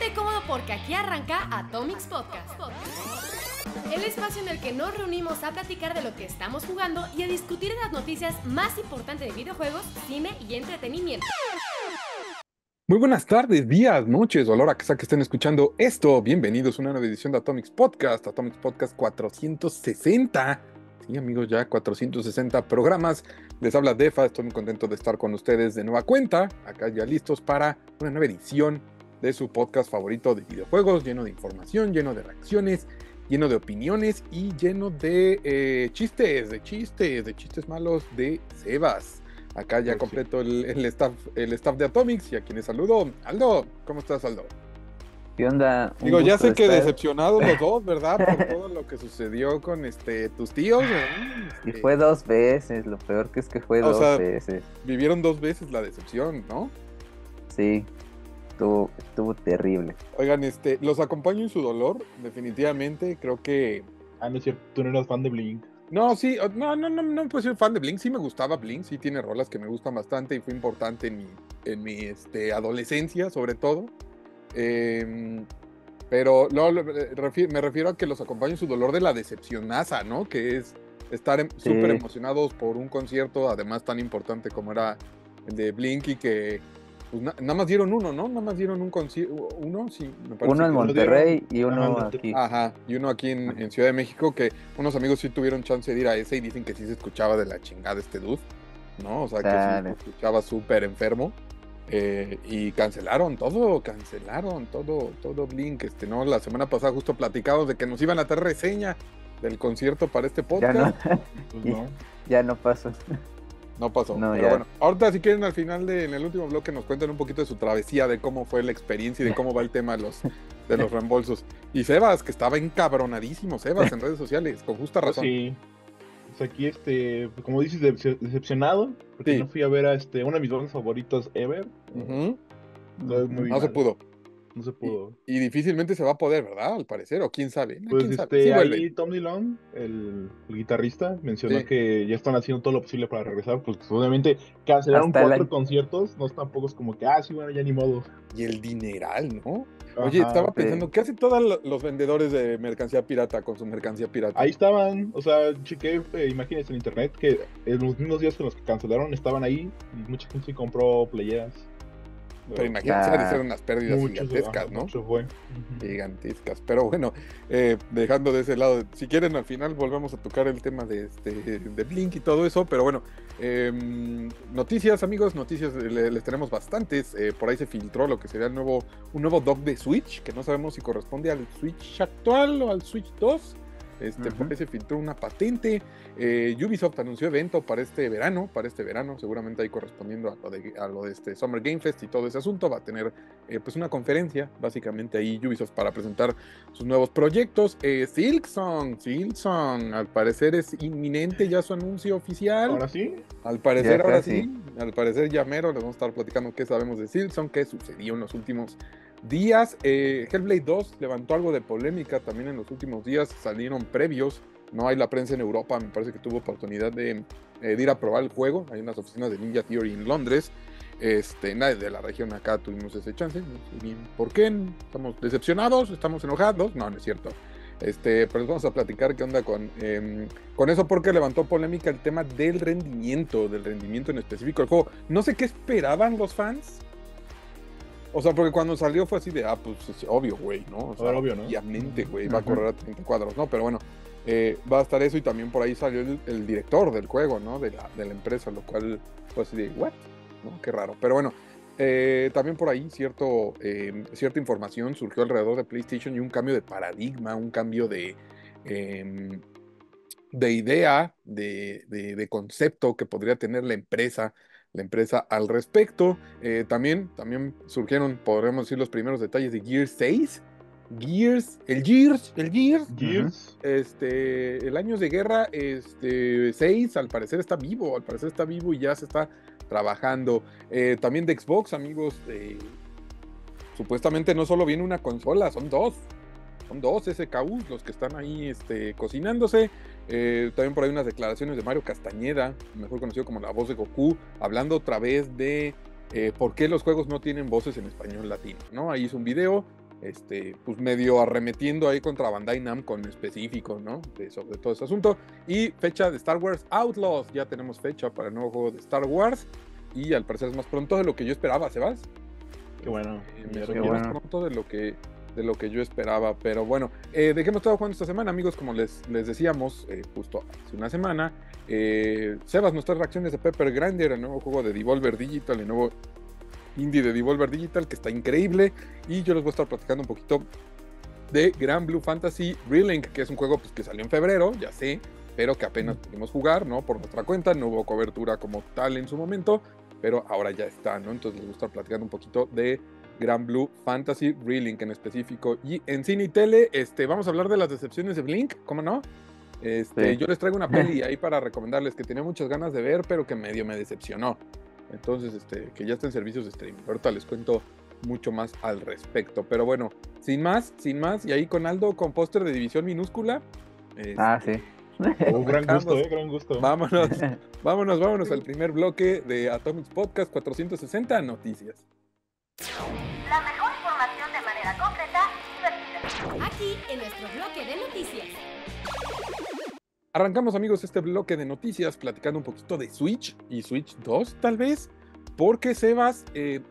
Ponte cómodo porque aquí arranca Atomix Podcast, el espacio en el que nos reunimos a platicar de lo que estamos jugando y a discutir las noticias más importantes de videojuegos, cine y entretenimiento. Muy buenas tardes, días, noches o a la hora que sea que estén escuchando esto. Bienvenidos a una nueva edición de Atomix Podcast, Atomix Podcast 460. Sí, amigos, ya 460 programas. Les habla Defa, estoy muy contento de estar con ustedes de nueva cuenta. Acá ya listos para una nueva edición de su podcast favorito de videojuegos, lleno de información, lleno de reacciones, lleno de opiniones y lleno de chistes malos de Sebas. Acá ya completo el staff de Atomix y a quienes saludo. Aldo, ¿cómo estás, Aldo? ¿Qué onda? Digo, ya sé que decepcionados los dos, ¿verdad? Por todo lo que sucedió con tus tíos. Y fue dos veces, lo peor que es que fue dos veces. Vivieron dos veces la decepción, ¿no? Sí. Estuvo terrible. Oigan, los acompaño en su dolor, definitivamente, creo que... Ah, no es cierto, tú no eras fan de Blink. No, sí, no pues soy fan de Blink, sí me gustaba Blink, sí tiene rolas que me gustan bastante y fue importante en mi adolescencia, sobre todo. Pero no, me refiero a que los acompaño en su dolor de la decepcionaza, ¿no? Que es estar súper emocionados por un concierto, además tan importante como era el de Blink y que... Pues nada más dieron uno, ¿no? Nada más dieron un concierto, uno, sí, me parece. Uno en Monterrey y uno aquí. Ajá, y uno aquí en Ciudad de México, que unos amigos sí tuvieron chance de ir a ese y dicen que sí se escuchaba de la chingada dude, ¿no? O sea, que sí se escuchaba súper enfermo. Y cancelaron todo Blink, ¿no? La semana pasada justo platicamos de que nos iban a hacer reseña del concierto para este podcast. Ya no, pues no. Ya no pasó. No pasó, no, pero ya. Bueno, ahorita si quieren al final, en el último bloque nos cuentan un poquito de su travesía, de cómo fue la experiencia y de cómo va el tema de los reembolsos. Y Sebas, que estaba encabronadísimo, Sebas, en redes sociales, con justa razón. Sí, pues aquí, como dices, decepcionado, porque no fui a ver a una de mis bandas favoritas ever. Uh-huh. No se pudo. Y difícilmente se va a poder, ¿verdad? Al parecer, o quién sabe. Pues ¿quién sabe? Sí, ahí Tom DeLonge, el guitarrista, mencionó que ya están haciendo todo lo posible para regresar, pues obviamente cancelaron hasta 4 conciertos, no tampoco es como que, sí, bueno, ya ni modo. Y el dineral, ¿no? Ajá, oye, estaba pensando, ¿qué hacen todos los vendedores de mercancía pirata con su mercancía pirata? Ahí estaban, o sea, chequé imágenes en internet que en los mismos días que los que cancelaron estaban ahí y mucha gente compró playeras. Pero imagínense, de ser unas pérdidas gigantescas, ¿no? Mucho fue. Gigantescas. Pero bueno, dejando de ese lado, si quieren al final volvemos a tocar el tema de Blink y todo eso, pero bueno, noticias, amigos, les tenemos bastantes. Por ahí se filtró lo que sería un nuevo dock de Switch, que no sabemos si corresponde al Switch actual o al Switch 2. Por ahí se filtró una patente. Ubisoft anunció evento para este verano, seguramente ahí correspondiendo a lo de este Summer Game Fest y todo ese asunto. Va a tener pues una conferencia, básicamente ahí Ubisoft, para presentar sus nuevos proyectos. Silksong, al parecer es inminente ya su anuncio oficial. ¿Ahora sí? Al parecer ya mero, les vamos a estar platicando qué sabemos de Silksong, qué sucedió en los últimos días. Hellblade 2 levantó algo de polémica también en los últimos días, salieron previos, no hay la prensa en Europa, me parece que tuvo oportunidad de ir a probar el juego, hay unas oficinas de Ninja Theory en Londres, nadie de la región acá tuvimos ese chance, no sé bien por qué, estamos decepcionados, estamos enojados, no es cierto, pero vamos a platicar qué onda con eso, porque levantó polémica el tema del rendimiento en específico del juego. No sé qué esperaban los fans. O sea, porque cuando salió fue así de, pues es obvio, güey, ¿no? O sea, obvio, ¿no? Obviamente, güey, va a correr a 30 cuadros, ¿no? Pero bueno, va a estar eso y también por ahí salió el director del juego, ¿no? De la empresa, lo cual fue así de, ¿what? ¿No? Qué raro. Pero bueno, también por ahí cierta información surgió alrededor de PlayStation y un cambio de paradigma, un cambio de idea, de concepto que podría tener la empresa al respecto. También surgieron, podríamos decir, los primeros detalles de Gears 6. Gears. Uh-huh. El año de guerra 6, al parecer está vivo y ya se está trabajando. También de Xbox, amigos, supuestamente no solo viene una consola, son dos SKUs los que están ahí cocinándose. También por ahí unas declaraciones de Mario Castañeda, mejor conocido como la voz de Goku, hablando otra vez de por qué los juegos no tienen voces en español latino, ¿no? Ahí hizo un video pues medio arremetiendo ahí contra Bandai Namco en específico, ¿no? Sobre todo ese asunto. Y fecha de Star Wars Outlaws, ya tenemos fecha para el nuevo juego de Star Wars, y al parecer es más pronto de lo que yo esperaba, Sebas. Qué bueno, más pronto de lo que yo esperaba, pero bueno, ¿de qué hemos estado jugando esta semana, amigos? Como les decíamos justo hace una semana, Sebas, nuestras reacciones de Pepper Grinder, el nuevo juego de Devolver Digital, el nuevo indie de Devolver Digital, que está increíble, y yo les voy a estar platicando un poquito de Granblue Fantasy Relink, que es un juego pues, que salió en febrero, ya sé, pero que apenas pudimos jugar, ¿no? Por nuestra cuenta, no hubo cobertura como tal en su momento, pero ahora ya está, ¿no? Entonces les voy a estar platicando un poquito de Granblue Fantasy Relink en específico. Y en cine y tele, vamos a hablar de las decepciones de Blink, ¿cómo no? Sí. Yo les traigo una peli ahí para recomendarles que tenía muchas ganas de ver, pero que medio me decepcionó. Entonces, que ya está en servicios de streaming. Ahorita les cuento mucho más al respecto. Pero bueno, sin más, y ahí con Aldo con póster de División Minúscula. Sí. Un gran gusto, gran gusto. Vámonos al primer bloque de Atomix Podcast 460 Noticias. La mejor información de manera concreta y divertida. Aquí en nuestro bloque de noticias. Arrancamos, amigos, este bloque de noticias platicando un poquito de Switch y Switch 2, tal vez, porque Sebas,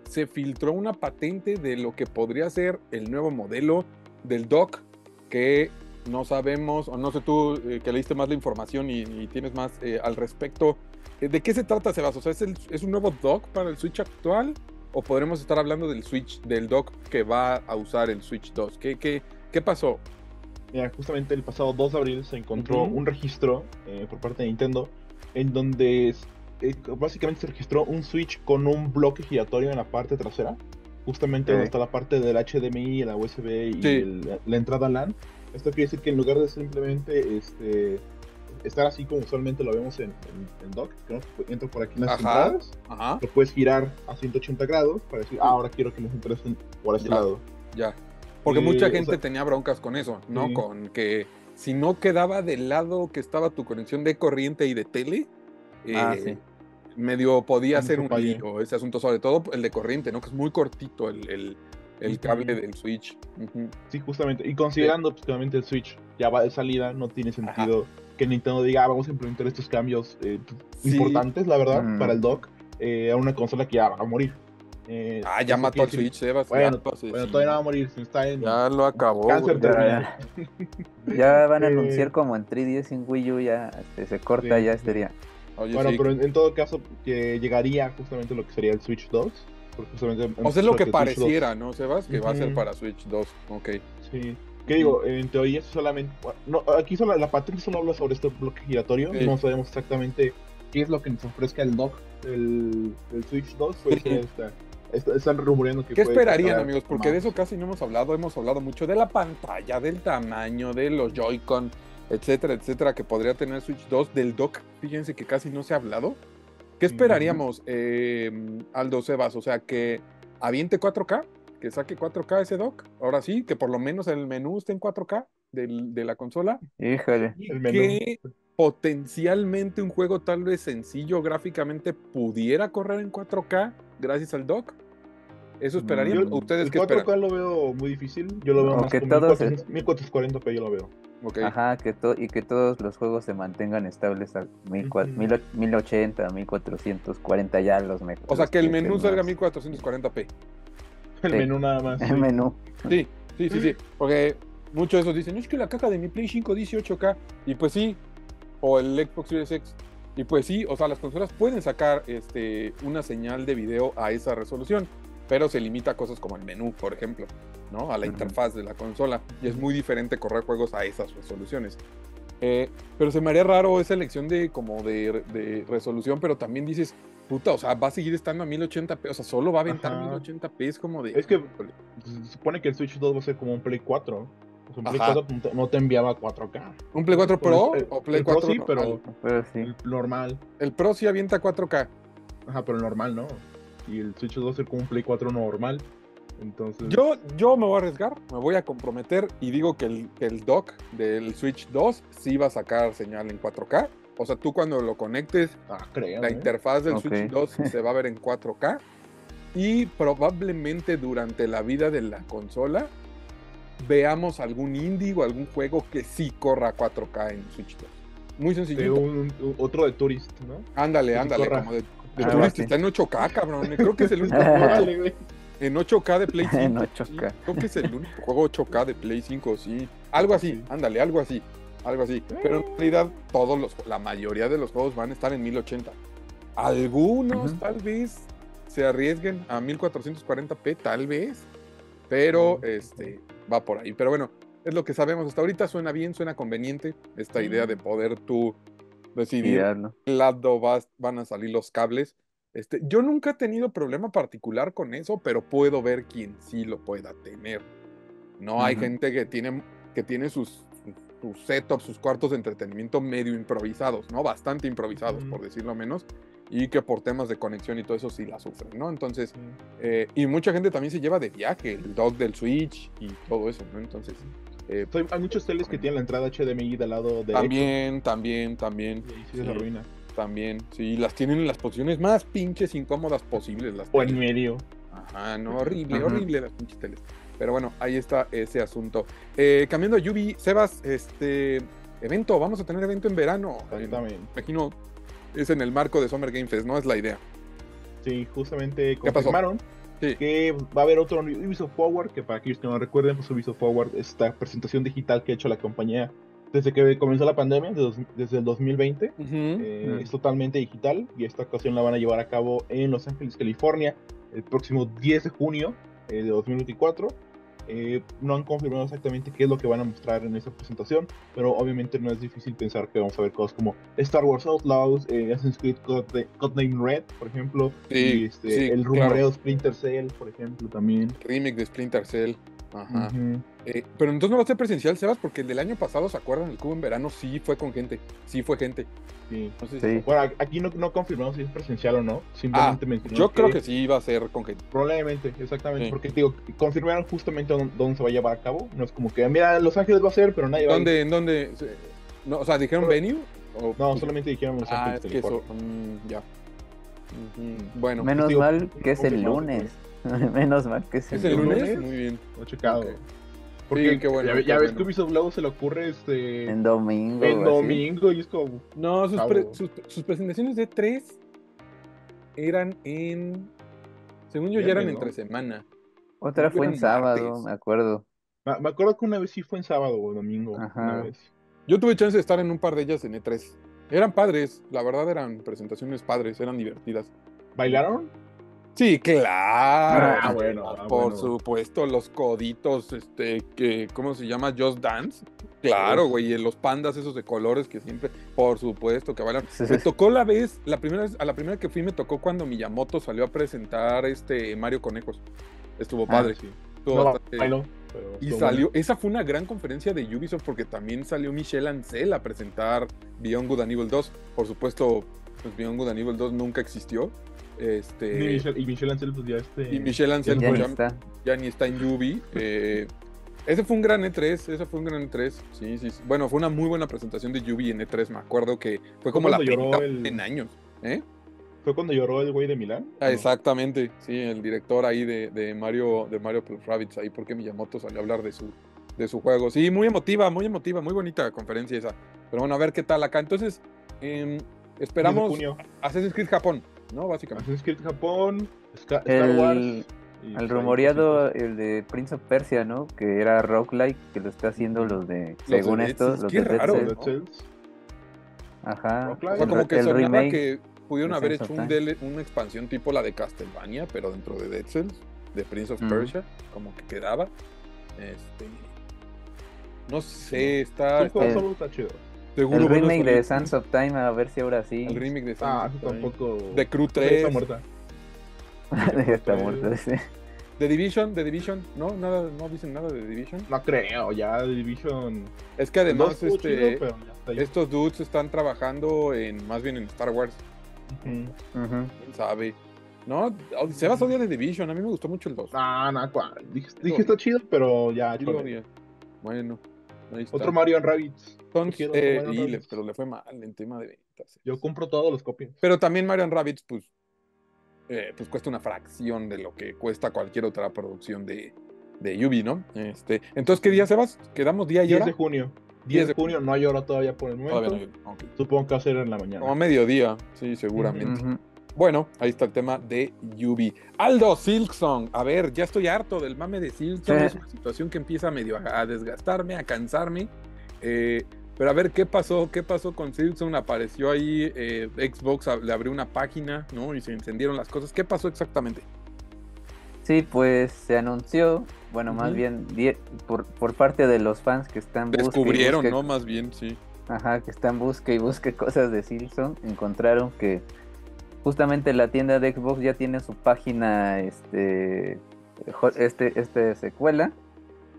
se filtró una patente de lo que podría ser el nuevo modelo del dock, que no sabemos, o no sé tú, que leíste más la información y tienes más al respecto. ¿De qué se trata, Sebas? O sea, ¿es un nuevo dock para el Switch actual? ¿O podremos estar hablando del Switch, del dock que va a usar el Switch 2? ¿Qué pasó? Mira, justamente el pasado 2 de abril se encontró un registro por parte de Nintendo en donde básicamente se registró un Switch con un bloque giratorio en la parte trasera, justamente donde está la parte del HDMI, la USB y la entrada LAN. Esto quiere decir que en lugar de simplemente estar así como usualmente lo vemos en dock, ¿no? Entro por aquí en las entradas, lo puedes girar a 180 grados para decir, ahora quiero que nos interesen por este lado. Ya. Porque mucha gente tenía broncas con eso, ¿no? Sí. Con que si no quedaba del lado que estaba tu conexión de corriente y de tele, medio podía ser un lío ese asunto, sobre todo el de corriente, ¿no? Que es muy cortito el cable del Switch. Uh-huh. Sí, justamente. Y considerando, pues, obviamente el Switch ya va de salida, no tiene sentido que Nintendo diga, vamos a implementar estos cambios importantes, la verdad, para el dock, a una consola que ya va a morir. Ya mató al Switch, Sebas. Bueno, todavía no va a morir. Ya lo acabó. Cáncer, ya van a anunciar como en 3DS en Wii U, ya se corta, ya estaría. Oye, pero en todo caso, que llegaría justamente lo que sería el Switch 2. O sea, es lo que pareciera, ¿no, Sebas? Que va a ser para Switch 2. Ok. Sí. ¿Qué digo? En teoría, solamente. No, aquí solo la patente solo habla sobre este bloque giratorio. No sabemos exactamente qué es lo que nos ofrezca el dock del Switch 2. Pues están rumoreando que... ¿Qué esperarían, amigos? Porque de eso casi no hemos hablado. Hemos hablado mucho de la pantalla, del tamaño, de los Joy-Con, etcétera, etcétera, que podría tener Switch 2, del dock. Fíjense que casi no se ha hablado. ¿Qué esperaríamos, Aldo, Sebas? O sea, que aviente 4K, que saque 4K ese dock. Ahora sí, que por lo menos el menú esté en 4K de la consola. Híjole. El menú. Que potencialmente un juego tal vez sencillo gráficamente pudiera correr en 4K gracias al dock. ¿Eso esperarían? ¿Ustedes qué esperan? El 4K lo veo muy difícil. Yo lo veo más como 1440p, yo lo veo. Okay. Ajá, y que todos los juegos se mantengan estables a 1080, 1440 ya los mejores. O sea, que el menú salga a 1440p. El menú nada más. El menú. Sí. Porque muchos de esos dicen, es que la caja de mi Play 5 dice 8K. Y pues sí. O el Xbox Series X. Y pues sí, o sea, las consolas pueden sacar una señal de video a esa resolución, pero se limita a cosas como el menú, por ejemplo, ¿no? A la interfaz de la consola. Y es muy diferente correr juegos a esas resoluciones. Pero se me haría raro esa elección de resolución, pero también dices, puta, o sea, va a seguir estando a 1080p, o sea, solo va a aventar 1080p, es como de... Es que se supone que el Switch 2 va a ser como un Play 4, un Play 4 no te enviaba 4K. ¿Un Play 4 Pro o Play 4 Pro? Sí, pero sí. El normal. El Pro sí avienta 4K. Ajá, pero el normal no. Y el Switch 2 es como un Play 4 normal. Entonces... Yo me voy a arriesgar, me voy a comprometer y digo que el dock del Switch 2 sí va a sacar señal en 4K. O sea, tú cuando lo conectes, la interfaz del Switch 2 se va a ver en 4K. Y probablemente durante la vida de la consola veamos algún indie o algún juego que sí corra 4K en Switch 2. Muy sencillito. Otro de Tourist, ¿no? Ándale, que ándale, como de Tourist sí. Está en 8K, cabrón. Creo que es el único juego en 8K de Play 5. En 8K. Sí. Creo que es el único juego 8K de Play 5, sí. Algo así, sí. Ándale, algo así. Algo así. Pero en realidad todos la mayoría de los juegos van a estar en 1080. Algunos tal vez se arriesguen a 1440p, tal vez. Pero va por ahí. Pero bueno, es lo que sabemos hasta ahorita. Suena bien, suena conveniente esta idea de poder tú decidir qué lado van a salir los cables. Yo nunca he tenido problema particular con eso, pero puedo ver quién sí lo pueda tener. No hay gente que tiene sus setups, sus cuartos de entretenimiento medio improvisados, ¿no? Bastante improvisados, por decirlo menos. Y que por temas de conexión y todo eso sí la sufren, ¿no? Entonces, y mucha gente también se lleva de viaje el dock del Switch y todo eso, ¿no? Entonces, hay muchos teles que tienen la entrada HDMI del lado derecho. También. Y ahí sí se arruina. También, sí, las tienen en las posiciones más pinches incómodas posibles. O en medio. Ajá, no, horrible las pinches teles. Pero bueno, ahí está ese asunto. Cambiando a Yubi, Sebas, evento, vamos a tener evento en verano. También. Imagino... Es en el marco de Summer Game Fest, ¿no? Es la idea. Sí, justamente confirmaron que va a haber otro Ubisoft Forward, que para aquellos que no recuerden, pues Ubisoft Forward es esta presentación digital que ha hecho la compañía desde que comenzó la pandemia, desde el 2020. Es totalmente digital y esta ocasión la van a llevar a cabo en Los Ángeles, California, el próximo 10 de junio de 2024. No han confirmado exactamente qué es lo que van a mostrar en esta presentación, pero obviamente no es difícil pensar que vamos a ver cosas como Star Wars Outlaws, Assassin's Creed Codename Red, por ejemplo, el rumoreo Splinter Cell, por ejemplo, también. Remake de Splinter Cell. Ajá. Pero entonces no va a ser presencial, Sebas, porque el del año pasado, ¿se acuerdan? El cubo en verano sí fue con gente, Sí. Entonces, bueno, aquí no confirmamos si es presencial o no, simplemente mencionamos. Yo creo que sí va a ser con gente. Probablemente, exactamente, porque digo, confirmaron justamente dónde se va a llevar a cabo, no es como que, mira, Los Ángeles va a ser, pero nadie va a ir. ¿En dónde? No, o sea, ¿dijeron venue? ¿O? No, solamente dijeron Los Ángeles. Es que eso, ya. Bueno. Menos pues, digo, mal que es el lunes. Menos mal que es el lunes. Muy bien. Lo he checado. Okay. Porque sí, bueno, ya ves que Ubisoft luego se le ocurre en domingo. En domingo, y es como... No, sus presentaciones de E3 eran en... Según yo, ya eran entre semana. Otra fue en sábado, martes. Me acuerdo. Me acuerdo que una vez sí fue en sábado o domingo. Ajá. Una vez. Yo tuve chance de estar en un par de ellas en E3. Eran padres, la verdad eran presentaciones padres, eran divertidas. ¿Bailaron? Sí, claro. Por supuesto, los coditos, ¿cómo se llama? Just Dance. Claro, güey, los pandas esos de colores que siempre, por supuesto, que bailan. Sí. Me tocó a la primera que fui me tocó cuando Miyamoto salió a presentar Mario Conejos. Estuvo padre. Sí. Estuvo bastante... bailó. Y salió, esa fue una gran conferencia de Ubisoft porque también salió Michel Ancel a presentar Beyond Good and Evil 2. Por supuesto, pues Beyond Good and Evil 2 nunca existió. Y Michel Ancel ya ni está en Ubi. Ese fue un gran E3. Sí. Bueno, fue una muy buena presentación de Ubi en E3. Me acuerdo que fue como la primera en años. ¿Fue cuando lloró el güey de Milán? Ah, exactamente, sí, el director ahí de Mario Plus Rabbids, ahí porque Miyamoto salió a hablar de su juego. Sí, muy emotiva, muy bonita conferencia esa. Pero bueno, a ver qué tal acá. Entonces, esperamos Assassin's Creed Japón, ¿no? Básicamente. Assassin's Creed Japón, Star Wars. El rumoreado, el de Prince of Persia, ¿no? Que era Roguelike, que lo está haciendo los de Dead Cells. Ajá. O sea, como que sonaba que pudieron haber hecho una expansión tipo la de Castlevania, pero dentro de Dead Cells, de Prince of Persia, como que quedaba. No sé, está chido. Seguro el remake de Sands of Time, a ver si ahora sí. El remake de Sands of Time. Tampoco... De Crew 3. Está muerta. Está muerta, sí. The Division. No, nada, no dicen nada de The Division. No creo, ya The Division. Es que además estos dudes están trabajando más bien en Star Wars. ¿Quién sabe? No, se va a odiar The Division, a mí me gustó mucho el 2. Dije está chido, pero ya. Bueno. Otro Mario and Rabbids. Entonces, pero le fue mal en tema de ventas. Yo compro todos los copias. Pero también Mario and Rabbids, pues cuesta una fracción de lo que cuesta cualquier otra producción de de Ubi, ¿no? Entonces, ¿qué día, Sebas? ¿Quedamos día y 10 hora? De junio. 10 de junio, no hay hora todavía por el momento. No, okay. Supongo que va a ser en la mañana. O a mediodía, sí, seguramente. Uh-huh. Bueno, ahí está el tema de Ubi. Aldo, Silksong. A ver, ya estoy harto del mame de Silksong. Es una situación que empieza medio a desgastarme, a cansarme. Pero a ver, ¿qué pasó con Silksong? Apareció ahí, Xbox le abrió una página, ¿no? Y se encendieron las cosas. ¿Qué pasó exactamente? Sí, pues se anunció, bueno, más bien por parte de los fans que están descubrieron, busque, ¿no? Más bien, sí. Ajá, que están busque cosas de Silksong. Encontraron que justamente la tienda de Xbox ya tiene su página, secuela,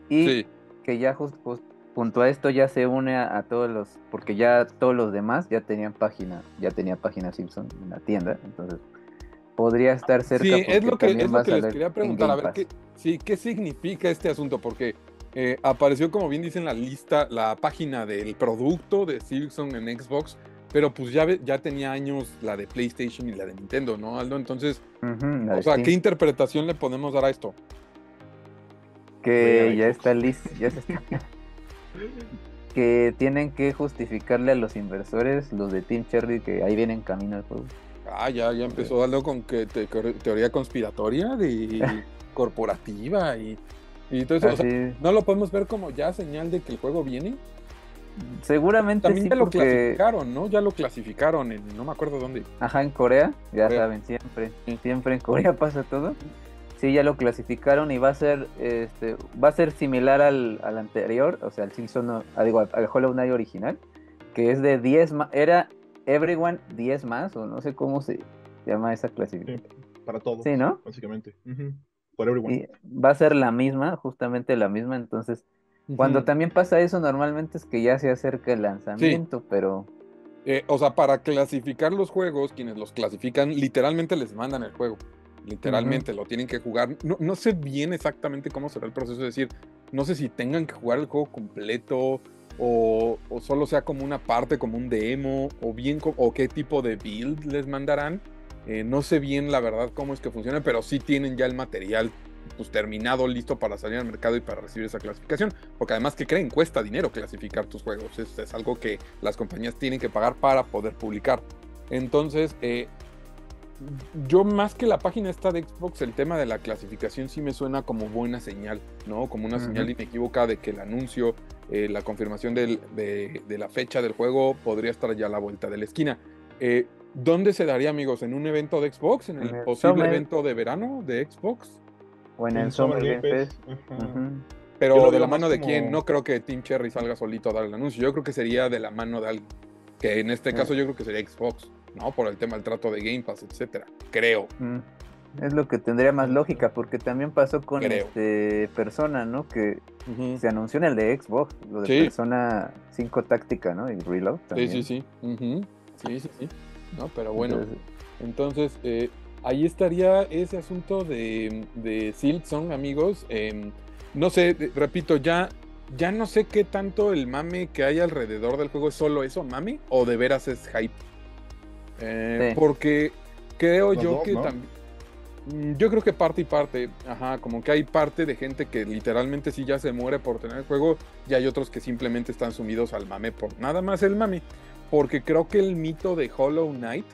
y sí, que ya junto a esto ya se une a todos los, porque ya todos los demás ya tenía página Simpson en la tienda, entonces podría estar cerca. Sí, es lo que les quería preguntar, a ver qué significa este asunto, porque apareció, como bien dicen, la página del producto de Simpson en Xbox. Pero pues ya tenía años la de PlayStation y la de Nintendo, ¿no, Aldo? Entonces, ¿qué interpretación le podemos dar a esto? Que ya está listo, ya se está. Que tienen que justificarle a los inversores, los de Team Cherry, que ahí vienen camino al juego. Ah, ya empezó Aldo con que teoría conspiratoria de corporativa y todo eso. O sea, ¿no lo podemos ver como ya señal de que el juego viene? Seguramente también sí, ya porque... lo clasificaron, ¿no? Ya lo clasificaron en, no me acuerdo dónde. Ajá, en Corea, ya Corea. Saben, siempre en Corea pasa todo. Sí, ya lo clasificaron y va a ser similar al anterior, o sea, al Simpson, al Hollow Knight original, que es de 10 más, era Everyone 10 más, o no sé cómo se llama esa clasificación. Sí, para todos, sí, ¿no? Básicamente. Uh-huh. For everyone. Y va a ser justamente la misma, entonces... Cuando también pasa eso, normalmente es que ya se acerca el lanzamiento, sí. Pero... o sea, para clasificar los juegos, quienes los clasifican, literalmente les mandan el juego. Literalmente, lo tienen que jugar. No sé bien exactamente cómo será el proceso, es decir, no sé si tengan que jugar el juego completo o solo sea como una parte, como un demo, o qué tipo de build les mandarán. No sé bien, la verdad, cómo es que funciona, pero sí tienen ya el material pues terminado, listo para salir al mercado y para recibir esa clasificación, porque además que creen cuesta dinero clasificar tus juegos, es algo que las compañías tienen que pagar para poder publicar. Entonces, yo más que la página esta de Xbox, el tema de la clasificación sí me suena como buena señal, ¿no? Como una señal inequívoca de que el anuncio, la confirmación de la fecha del juego podría estar ya a la vuelta de la esquina. ¿Dónde se daría, amigos? ¿En un evento de Xbox? ¿En el posible evento de verano de Xbox? O en el Summer Game Fest. Pero de la mano de quién, no creo que Team Cherry salga solito a dar el anuncio. Yo creo que sería de la mano de alguien. Que en este caso yo creo que sería Xbox, ¿no? Por el tema del trato de Game Pass, etcétera. Creo. Es lo que tendría más lógica, porque también pasó con Persona, ¿no? Que se anunció en el de Xbox, lo de Persona 5 Táctica, ¿no? Y Reload también. Sí. Uh-huh. Sí. No, pero bueno. Entonces ahí estaría ese asunto de Silksong, amigos. No sé, repito, ya no sé qué tanto el mame que hay alrededor del juego es solo eso, mame, o de veras es hype. Porque creo yo creo que parte y parte, ajá, como que hay parte de gente que literalmente sí ya se muere por tener el juego, y hay otros que simplemente están sumidos al mame por nada más el mame. Porque creo que el mito de Hollow Knight,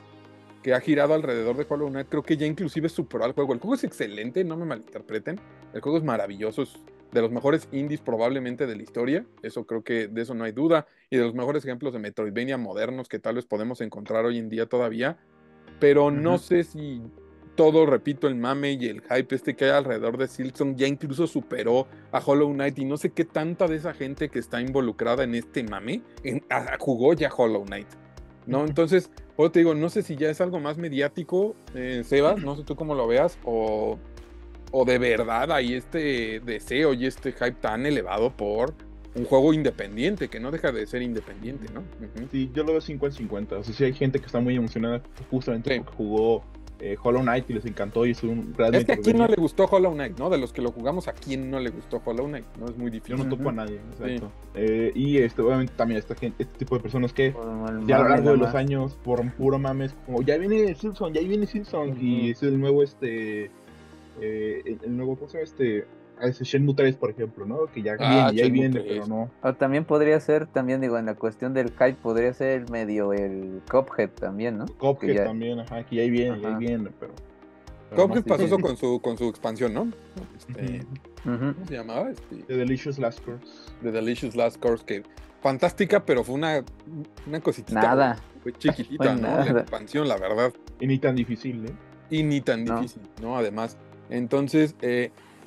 que ha girado alrededor de Hollow Knight, creo que ya inclusive superó al juego. El juego es excelente, no me malinterpreten. El juego es maravilloso, es de los mejores indies probablemente de la historia. Eso creo que de eso no hay duda. Y de los mejores ejemplos de Metroidvania modernos que tal vez podemos encontrar hoy en día todavía. Pero no sé si todo, repito, el mame y el hype que hay alrededor de Silksong ya incluso superó a Hollow Knight. Y no sé qué tanta de esa gente que está involucrada en este mame jugó ya Hollow Knight, ¿no? Entonces, pues te digo, no sé si ya es algo más mediático, Sebas, no sé tú cómo lo veas, o de verdad hay este deseo y este hype tan elevado por un juego independiente, que no deja de ser independiente, ¿no? Uh-huh. Sí, yo lo veo 50-50, o sea, sí hay gente que está muy emocionada justamente porque jugó Hollow Knight y les encantó y es un gran... Es que a quién no le gustó Hollow Knight, ¿no? De los que lo jugamos, ¿a quién no le gustó Hollow Knight? No, es muy difícil. Yo no topo a nadie, exacto. Sí. Y obviamente también esta gente, este tipo de personas que ya a lo largo de los años, por puro mames, como ya viene Simpson y es el nuevo a ese Shenmue 3, por ejemplo, ¿no? Que ya viene, pero no. O también podría ser, también digo, en la cuestión del hype, podría ser medio el Cuphead también, ¿no? Cuphead ya... también, ajá, que ya ahí viene, ya viene, pero... Cuphead pasó eso con su expansión, ¿no? ¿Cómo se llamaba? The Delicious Last Course. The Delicious Last Course, que fantástica, pero fue una cositita. Nada. Fue chiquitita, ¿no? Nada. La expansión, la verdad. Y ni tan difícil, ¿eh? Y ni tan difícil, ¿no? Además. Entonces,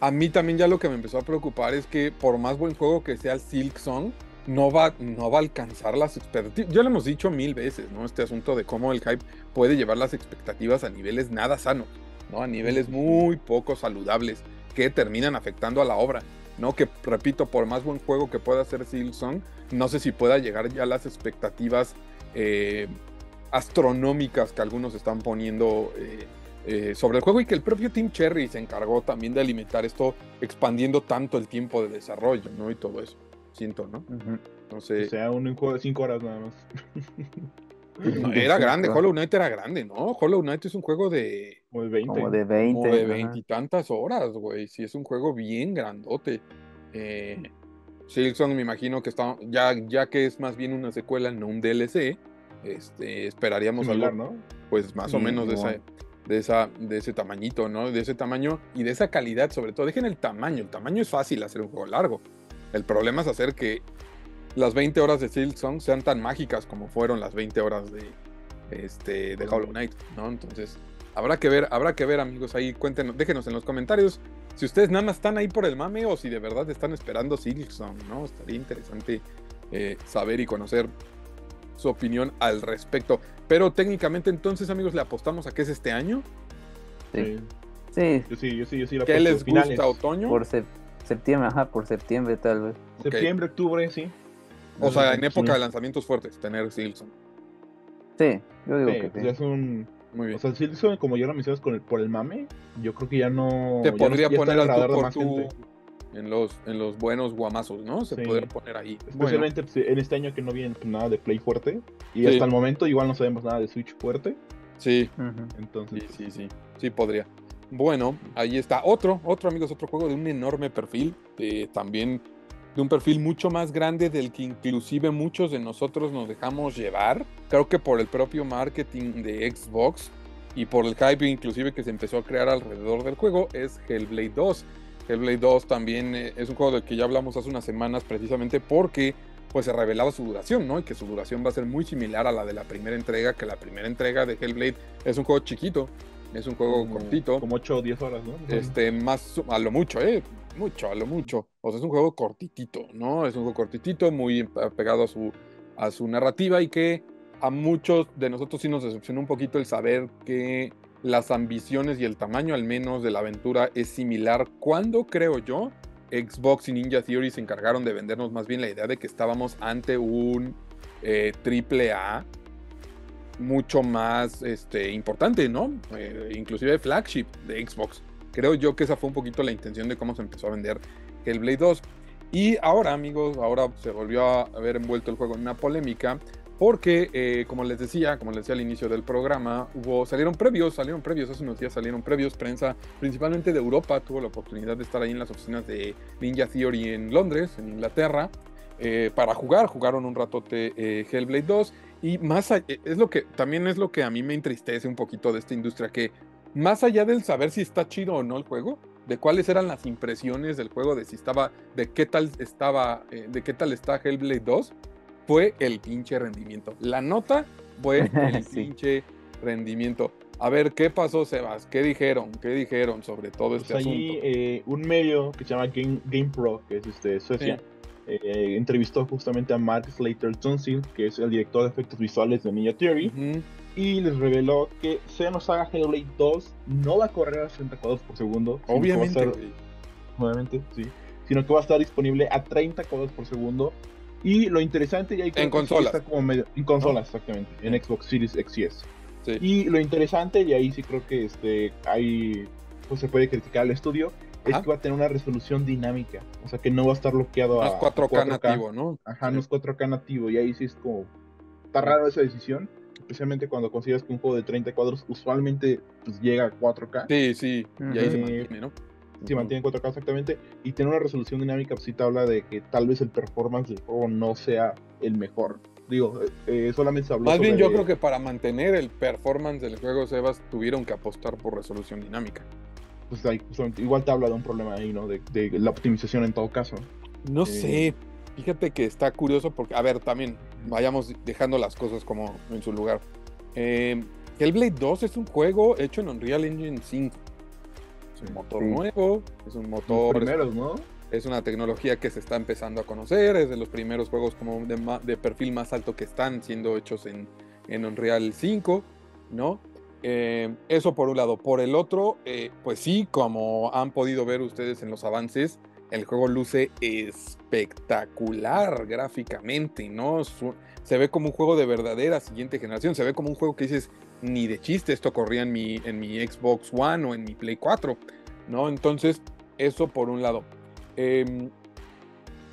a mí también ya lo que me empezó a preocupar es que por más buen juego que sea el Silksong, no va a alcanzar las expectativas. Ya lo hemos dicho 1000 veces, ¿no? Este asunto de cómo el hype puede llevar las expectativas a niveles nada sanos, ¿no? A niveles muy poco saludables que terminan afectando a la obra, ¿no? Que, repito, por más buen juego que pueda ser Silksong, no sé si pueda llegar ya a las expectativas astronómicas que algunos están poniendo sobre el juego, y que el propio Team Cherry se encargó también de alimentar esto, expandiendo tanto el tiempo de desarrollo, ¿no? Y todo eso, siento, ¿no? No sé. O sea, un juego de 5 horas nada más. No, era grande, Hollow Knight era grande, ¿no? Hollow Knight es un juego de... Como de 20 y tantas horas, güey. Sí, es un juego bien grandote. Silksong me imagino que está... Ya que es más bien una secuela, no un DLC, esperaríamos hablar, ¿no? Pues más o menos de ese tamañito, ¿no? De ese tamaño y de esa calidad, sobre todo. Dejen el tamaño. El tamaño es fácil hacer un juego largo. El problema es hacer que las 20 horas de Silksong sean tan mágicas como fueron las 20 horas de Hollow Knight, ¿no? Entonces, habrá que ver, amigos, ahí cuéntenos, déjenos en los comentarios si ustedes nada más están ahí por el mame o si de verdad están esperando Silksong, ¿no? Estaría interesante saber y conocer su opinión al respecto. Pero técnicamente, entonces, amigos, ¿le apostamos a que es este año? Sí. Yo sí la apuesto. ¿Qué les gusta, otoño? Por septiembre, por septiembre tal vez. Okay. Septiembre, octubre, sí. O sea, en época de lanzamientos fuertes, tener Silksong. Sí, yo digo que pues sí. Es un... Muy bien. O sea, Silksong, como ya lo mencionas por el mame, yo creo que ya no... Te podría poner al radar de más gente. En los buenos guamazos, ¿no? Se podría poner ahí. Especialmente en este año que no viene nada de Play fuerte. Y hasta el momento igual no sabemos nada de Switch fuerte. Sí. Entonces... Sí, podría. Bueno, ahí está. Otro, amigos, otro juego de un enorme perfil. También... de un perfil mucho más grande del que inclusive muchos de nosotros nos dejamos llevar. Creo que por el propio marketing de Xbox y por el hype inclusive que se empezó a crear alrededor del juego, es Hellblade 2. Hellblade 2 también es un juego del que ya hablamos hace unas semanas, precisamente porque pues se revelaba su duración, ¿no? Y que su duración va a ser muy similar a la de la primera entrega, que la primera entrega de Hellblade es un juego chiquito, es un juego cortito. Como 8 o 10 horas, ¿no? Más a lo mucho, a lo mucho. O sea, es un juego cortitito, ¿no? Es un juego cortitito, muy apegado a su narrativa, y que a muchos de nosotros sí nos decepcionó un poquito el saber que las ambiciones y el tamaño, al menos, de la aventura es similar. Cuando, creo yo, Xbox y Ninja Theory se encargaron de vendernos más bien la idea de que estábamos ante un triple A mucho más importante, ¿no? Inclusive flagship de Xbox. Creo yo que esa fue un poquito la intención de cómo se empezó a vender Hellblade 2. Y ahora, amigos, se volvió a haber envuelto el juego en una polémica porque, como les decía al inicio del programa, salieron previos, hace unos días salieron previos, prensa principalmente de Europa, tuvo la oportunidad de estar ahí en las oficinas de Ninja Theory en Londres, en Inglaterra, para jugaron un ratote Hellblade 2, y más allá, es lo que a mí me entristece un poquito de esta industria, que más allá del saber si está chido o no el juego, de cuáles eran las impresiones del juego, de qué tal está Hellblade 2, fue el pinche rendimiento. La nota fue el pinche rendimiento. A ver, ¿qué pasó, Sebas? ¿Qué dijeron sobre todo este asunto? Allí un medio que se llama GamePro, que es Suecia, entrevistó justamente a Mark Slater-Tunsil, que es el director de efectos visuales de Ninja Theory, y les reveló que sea nos haga Hellblade 2, no va a correr a 60 cuadros por segundo, sino que va a estar disponible a 30 cuadros por segundo. Y lo interesante, ya hay que en consolas, exactamente, en Xbox Series X y S. Sí. Y lo interesante, y ahí sí creo que se puede criticar al estudio, es que va a tener una resolución dinámica, o sea que no va a estar bloqueado a 4K nativo, ¿no? Ajá, no es 4K nativo, y ahí sí es como, está raro esa decisión, especialmente cuando consideras que un juego de 30 cuadros usualmente pues llega a 4K. Sí, y ahí se mantiene, ¿no? se mantiene en 4K exactamente, y tiene una resolución dinámica, pues sí te habla de que tal vez el performance del juego no sea el mejor. Digo, solamente se habló más sobre... bien yo creo que para mantener el performance del juego, Sebas, tuvieron que apostar por resolución dinámica. Pues ahí, igual te habla de un problema ahí, ¿no? De la optimización en todo caso. No sé, fíjate que está curioso porque, a ver, también vayamos dejando las cosas como en su lugar. Hellblade 2 es un juego hecho en Unreal Engine 5. Es un motor nuevo, es un motor... Los primeros, ¿no? Es una tecnología que se está empezando a conocer, es de los primeros juegos como de perfil más alto que están siendo hechos en Unreal 5, ¿no? Eso por un lado. Por el otro, pues sí, como han podido ver ustedes en los avances, el juego luce espectacular gráficamente, ¿no? Se ve como un juego de verdadera siguiente generación, se ve como un juego que dices, ni de chiste, esto corría en mi Xbox One o en mi Play 4, ¿no? Entonces, eso por un lado.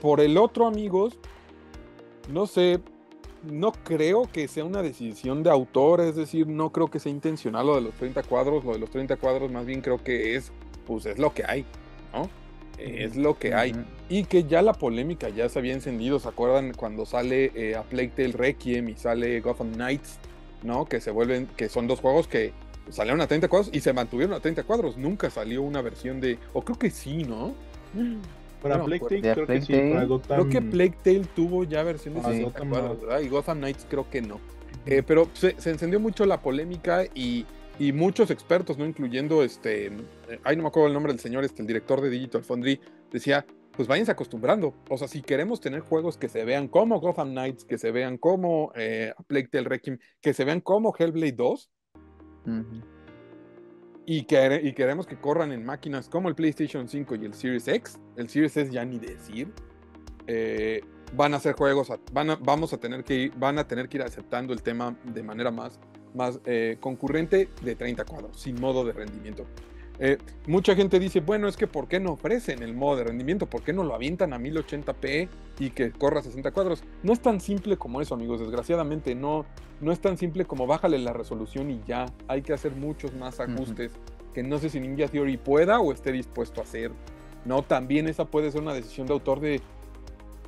Por el otro, amigos, no sé, no creo que sea una decisión de autor, es decir, no creo que sea intencional lo de los 30 cuadros, más bien creo que es lo que hay, ¿no? Es lo que hay, y que ya la polémica ya se había encendido, ¿se acuerdan? Cuando sale A Plague Tale Requiem y sale Gotham Knights, ¿no? Que son dos juegos que salieron a 30 cuadros y se mantuvieron a 30 cuadros, nunca salió una versión de, o creo que sí, ¿no? Para Plague Tale creo que sí, para Gotham... Creo que Plague Tale tuvo ya versiones de 30 cuadros, ¿verdad? Y Gotham Knights creo que no. Pero se encendió mucho la polémica y muchos expertos, ¿no? Incluyendo no me acuerdo el nombre del señor, el director de Digital Foundry, decía, pues váyanse acostumbrando. O sea, si queremos tener juegos que se vean como Gotham Knights, que se vean como Plague Tale Requiem, que se vean como Hellblade 2, y queremos que corran en máquinas como el PlayStation 5 y el Series X, el Series S ya ni decir, van a hacer juegos, van a tener que ir aceptando el tema de manera más concurrente de 30 cuadros, sin modo de rendimiento. Mucha gente dice, bueno, es que ¿por qué no ofrecen el modo de rendimiento? ¿Por qué no lo avientan a 1080p y que corra 60 cuadros? No es tan simple como eso, amigos, desgraciadamente no es tan simple como bájale la resolución y ya. Hay que hacer muchos más ajustes que no sé si Ninja Theory pueda o esté dispuesto a hacer. No, también esa puede ser una decisión de autor de,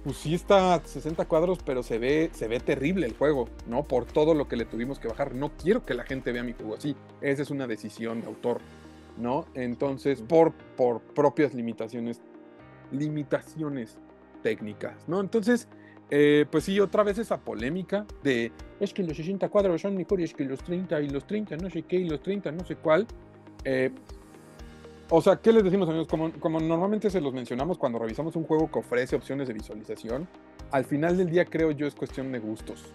pues sí está a 60 cuadros, pero se ve terrible el juego, ¿no? Por todo lo que le tuvimos que bajar. No quiero que la gente vea mi juego así. Esa es una decisión de autor, ¿no? Entonces, por propias limitaciones técnicas, ¿no? Entonces, pues sí, otra vez esa polémica de es que los 60 cuadros son mejores que los 30 y los 30 no sé qué y los 30 no sé cuál. O sea, ¿qué les decimos, amigos? Como normalmente se los mencionamos cuando revisamos un juego que ofrece opciones de visualización, al final del día creo yo es cuestión de gustos,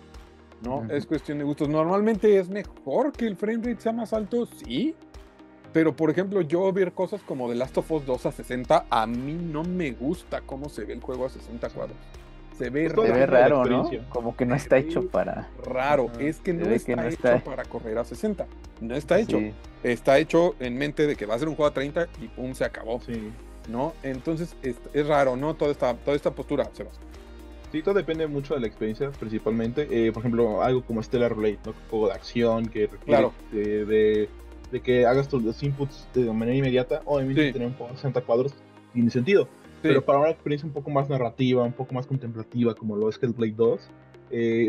¿no? Es cuestión de gustos. Normalmente es mejor que el frame rate sea más alto, sí. Pero, por ejemplo, yo ver cosas como The Last of Us 2 a 60, a mí no me gusta cómo se ve el juego a 60 cuadros. Se ve raro, ¿no? Como que no está hecho para... Raro, es que no está hecho para correr a 60. No está hecho. Sí. Está hecho en mente de que va a ser un juego a 30 y pum, se acabó. Sí. ¿No? Entonces, es raro, ¿no? Toda esta postura, Sebas. Sí, todo depende mucho de la experiencia, principalmente. Por ejemplo, algo como Stellar Blade, ¿no? Un juego de acción que requiere de que hagas tus inputs de manera inmediata, obviamente tener un poco 60 cuadros tiene sentido, pero para una experiencia un poco más narrativa, un poco más contemplativa como lo es Hellblade 2,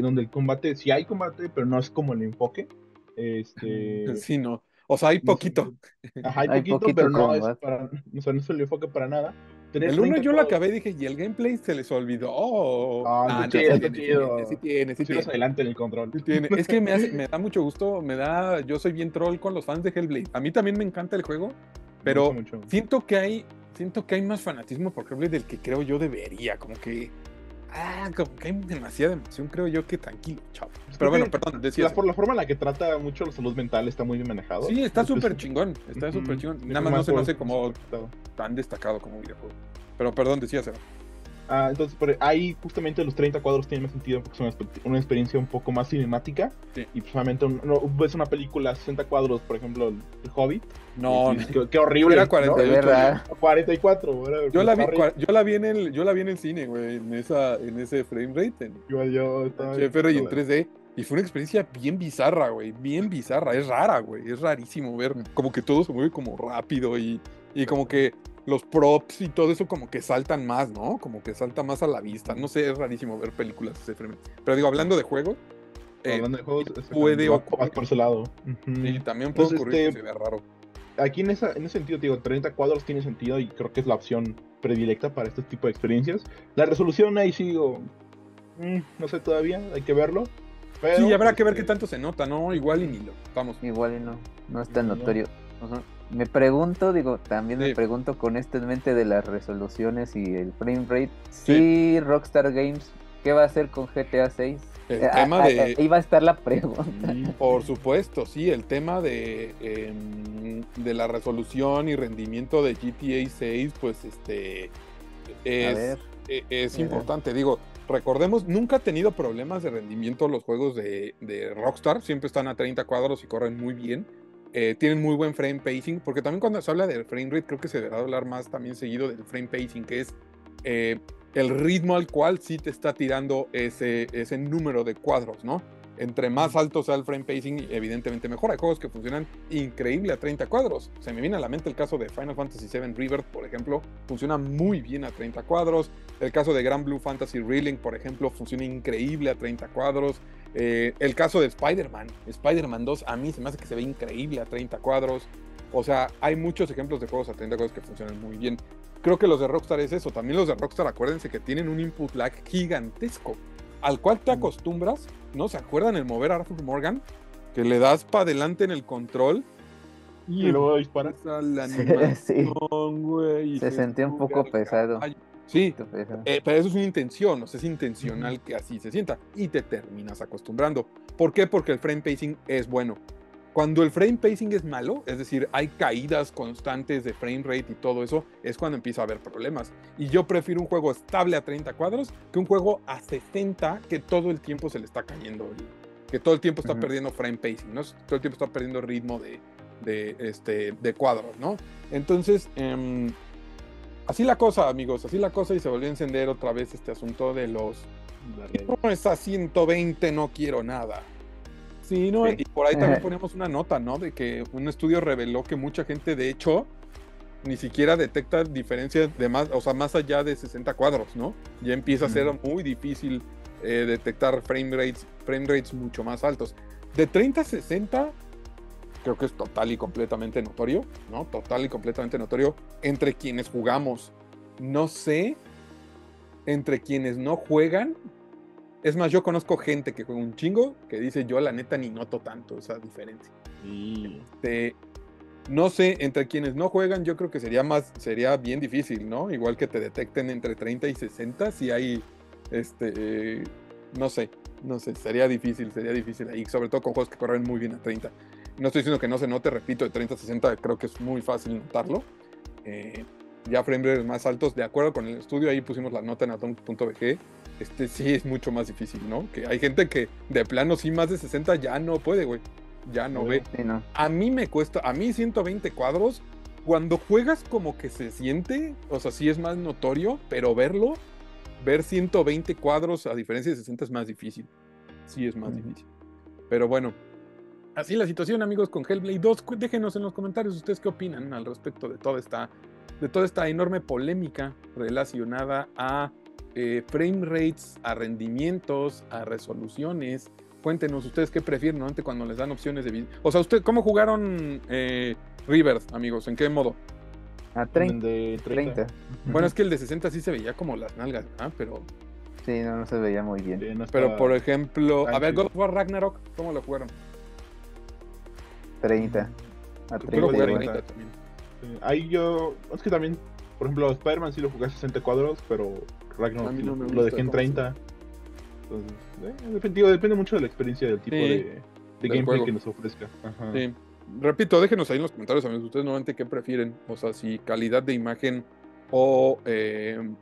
donde el combate, sí hay combate, pero no es como el enfoque. Sí, no. O sea, hay poquito. Ajá, hay poquito, pero no es para, o sea, no se le enfoca para nada. El 1 yo lo acabé y dije, ¿y el gameplay se les olvidó? Sí tiene. Adelante en el control. Sí tiene. Es que me da mucho gusto, yo soy bien troll con los fans de Hellblade. A mí también me encanta el juego, pero siento que hay más fanatismo por Hellblade del que creo yo debería, como que hay demasiada emoción, creo yo, que tranquilo, chavo. Pero bueno, perdón, decía. Por la forma en la que trata mucho la salud mental está muy bien manejado. Sí, está súper chingón, Nada más no se hace como tan destacado como un videojuego. Pero perdón, decía. Entonces, ahí justamente los 30 cuadros tienen más sentido porque es una experiencia un poco más cinemática. Sí. Y solamente ves una película a 60 cuadros, por ejemplo, El Hobbit. Qué horrible. Era 48, ¿no? 44. Era yo la vi en el cine, güey, en ese frame rate. Yo estaba... Pero y en 3D. Y fue una experiencia bien bizarra, güey. Bien bizarra. Es rara, güey. Es rarísimo ver como que todo se mueve como rápido y como que... los props y todo eso como que saltan más, ¿no? Como que salta más a la vista. No sé, es rarísimo ver películas ese frame. Pero digo, hablando de juegos puede ocurrir por ese lado. Uh-huh. Y también puede ocurrir que se vea raro. Aquí en ese sentido, digo, 30 cuadros tiene sentido y creo que es la opción predilecta para este tipo de experiencias. La resolución ahí sí digo, no sé todavía, hay que verlo. Pero, sí, habrá que ver qué tanto se nota, ¿no? Igual y ni lo, vamos. Igual y no es tan notorio. No. O sea, me pregunto, me pregunto con esto en mente de las resoluciones y el frame rate, sí. Rockstar Games, ¿qué va a hacer con GTA 6? Ahí va a estar la pregunta. Por supuesto, sí, el tema de la resolución y rendimiento de GTA 6, pues es importante. Digo, recordemos, nunca ha tenido problemas de rendimiento los juegos de Rockstar, siempre están a 30 cuadros y corren muy bien. Tienen muy buen frame pacing, porque también cuando se habla del frame rate, creo que se deberá hablar más también seguido del frame pacing, que es el ritmo al cual sí te está tirando ese número de cuadros, ¿no? Entre más alto sea el frame pacing, evidentemente mejor. Hay juegos que funcionan increíble a 30 cuadros. Se me viene a la mente el caso de Final Fantasy VII Rebirth, por ejemplo, funciona muy bien a 30 cuadros. El caso de Granblue Fantasy Relink, por ejemplo, funciona increíble a 30 cuadros. El caso de Spider-Man 2, a mí se me hace que se ve increíble a 30 cuadros. O sea, hay muchos ejemplos de juegos a 30 cuadros que funcionan muy bien. Creo que los de Rockstar es eso. También los de Rockstar, acuérdense que tienen un input lag gigantesco, al cual te acostumbras, ¿no? ¿Se acuerdan el mover a Arthur Morgan? Que le das para adelante en el control y luego disparas a la animación, güey. Se sentía un poco pesado. Sí, pero eso es una intención, o sea, es intencional que así se sienta y te terminas acostumbrando. ¿Por qué? Porque el frame pacing es bueno. Cuando el frame pacing es malo, es decir, hay caídas constantes de frame rate y todo eso, es cuando empieza a haber problemas. Y yo prefiero un juego estable a 30 cuadros que un juego a 60 que todo el tiempo se le está cayendo, que todo el tiempo está perdiendo frame pacing, ¿no? Todo el tiempo está perdiendo ritmo de cuadros, ¿no? Entonces, así la cosa, amigos, así la cosa, y se volvió a encender otra vez este asunto de los... No, es a 120, no quiero nada. Sí, no, sí. Y por ahí también ponemos una nota, ¿no? De que un estudio reveló que mucha gente, de hecho, ni siquiera detecta diferencias de más, o sea, más allá de 60 cuadros, ¿no? Ya empieza a ser muy difícil detectar frame rates mucho más altos. De 30 a 60, creo que es total y completamente notorio, ¿no? Total y completamente notorio entre quienes jugamos. No sé, entre quienes no juegan. Es más, yo conozco gente que juega un chingo que dice, yo la neta ni noto tanto esa diferencia. Sí. No sé, entre quienes no juegan yo creo que sería bien difícil, ¿no? Igual que te detecten entre 30 y 60, si hay, no sé, sería difícil ahí, sobre todo con juegos que corren muy bien a 30. No estoy diciendo que no se note, repito, de 30 a 60 creo que es muy fácil notarlo. Ya frame rates más altos, de acuerdo con el estudio, ahí pusimos la nota en Atom.bg, sí es mucho más difícil, ¿no? Que hay gente que de plano sí más de 60 ya no puede, güey. Ya no ve. Sí, no. A mí 120 cuadros, cuando juegas como que se siente, o sea, sí es más notorio, pero ver 120 cuadros a diferencia de 60 es más difícil. Sí es más difícil. Pero bueno, así la situación, amigos, con Hellblade 2. Déjenos en los comentarios ustedes qué opinan al respecto de toda esta enorme polémica relacionada a frame rates, a rendimientos, a resoluciones. Cuéntenos ustedes qué prefieren, ¿no? Cuando les dan opciones de video. O sea, ¿ustedes cómo jugaron Rebirth, amigos? ¿En qué modo? A 30. De 30. Bueno, es que el de 60 sí se veía como las nalgas, ¿ah? Pero... Sí, no se veía muy bien. Sí, no estaba... Pero, por ejemplo... A ver, God of War Ragnarok, ¿cómo lo jugaron? 30. A 30. Ahí yo... Es que también... Por ejemplo, Spider-Man sí lo jugué a 60 cuadros, pero Ragnarok no lo dejé en 30. Así. Entonces, depende mucho de la experiencia del tipo de gameplay que nos ofrezca. Ajá. Sí. Repito, déjenos ahí en los comentarios, amigos, ustedes normalmente qué prefieren. O sea, si calidad de imagen o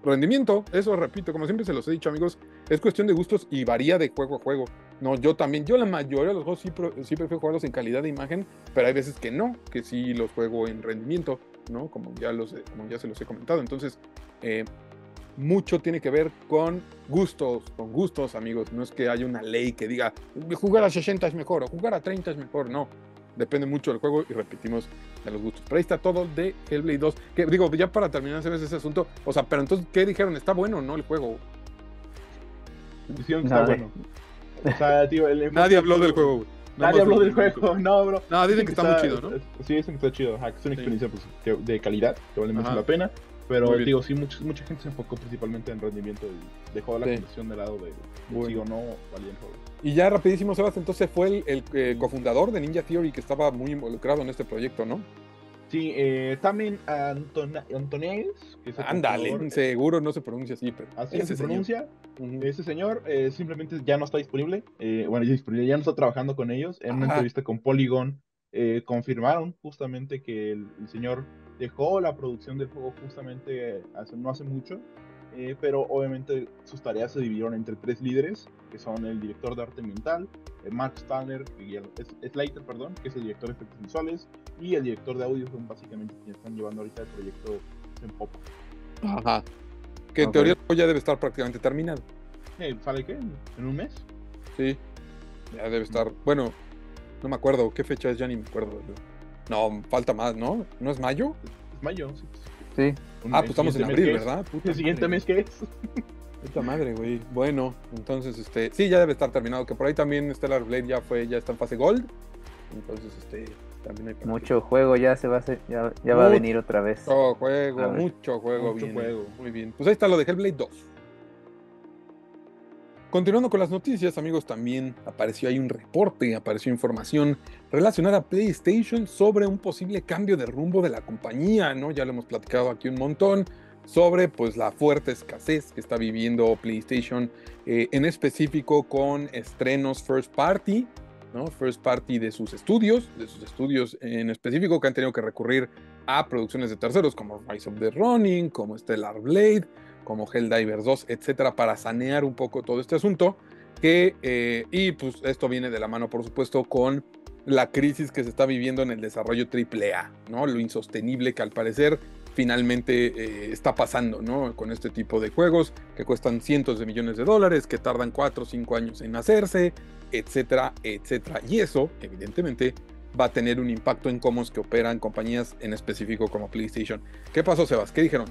rendimiento. Eso, repito, como siempre se los he dicho, amigos, es cuestión de gustos y varía de juego a juego. No, yo también, la mayoría de los juegos sí prefiero jugarlos en calidad de imagen, pero hay veces que no, que sí los juego en rendimiento, ¿no? Como ya se los he comentado. Entonces, mucho tiene que ver con gustos, amigos. No es que haya una ley que diga jugar a 60 es mejor o jugar a 30 es mejor, no. Depende mucho del juego y repetimos de los gustos. Pero ahí está todo de Hellblade 2. Que, digo, ya para terminar ese asunto, o sea, pero entonces, ¿qué dijeron? ¿Está bueno o no el juego? Dijeron que está bueno. O sea, tío, nadie habló del juego, güey. Nadie habló del juego, no, bro. No, dicen que está muy chido, ¿no? Sí, dicen que está chido. Ajá, que es una experiencia pues, de calidad, que vale mucho la pena. Pero digo, sí, mucha gente se enfocó principalmente en rendimiento y dejó la condición de lado de si o no valía el juego. Y ya rapidísimo, Sebas, entonces fue el cofundador de Ninja Theory que estaba muy involucrado en este proyecto, ¿no? Sí, también Antonellis. Ándale, seguro no se pronuncia así, pero... Así se pronuncia. Ese señor simplemente ya no está disponible. Bueno, ya no está trabajando con ellos. En una entrevista con Polygon confirmaron justamente que el señor dejó la producción del juego justamente no hace mucho. Pero obviamente sus tareas se dividieron entre tres líderes, que son el director de arte ambiental, Mark Slater, que es el director de efectos visuales, y el director de audio, son básicamente quienes están llevando ahorita el proyecto en pop. Ajá. Que en teoría ya debe estar prácticamente terminado. ¿Sale qué? ¿En un mes? Sí. Ya debe estar... Bueno, no me acuerdo. ¿Qué fecha es? Ya ni me acuerdo. No, falta más, ¿no? ¿No es mayo? Es mayo, sí. Sí. Pues estamos en abril, ¿verdad? Puta ¿el siguiente madre, mes qué es? Puta madre, güey. Bueno, entonces, sí, ya debe estar terminado. Que por ahí también Stellar Blade ya está en fase Gold. Entonces, también hay... Mucho juego ya se va a hacer, ya va a venir otra vez. Mucho juego. Muy bien. Pues ahí está lo de Hellblade 2. Continuando con las noticias, amigos, también apareció ahí un reporte, apareció información relacionada a PlayStation sobre un posible cambio de rumbo de la compañía, ¿no? Ya lo hemos platicado aquí un montón sobre, pues, la fuerte escasez que está viviendo PlayStation, en específico con estrenos first party, ¿no? First party de sus estudios, en específico, que han tenido que recurrir a producciones de terceros como Rise of the Ronin, como Stellar Blade, como Helldivers 2, etcétera, para sanear un poco todo este asunto, que, y pues esto viene de la mano, por supuesto, con la crisis que se está viviendo en el desarrollo AAA, ¿no? Lo insostenible que al parecer finalmente está pasando, ¿no? Con este tipo de juegos que cuestan cientos de millones de dólares, que tardan 4 o 5 años en hacerse, etcétera, etcétera. Y eso, evidentemente, va a tener un impacto en cómo es que operan compañías en específico como PlayStation. ¿Qué pasó, Sebas? ¿Qué dijeron?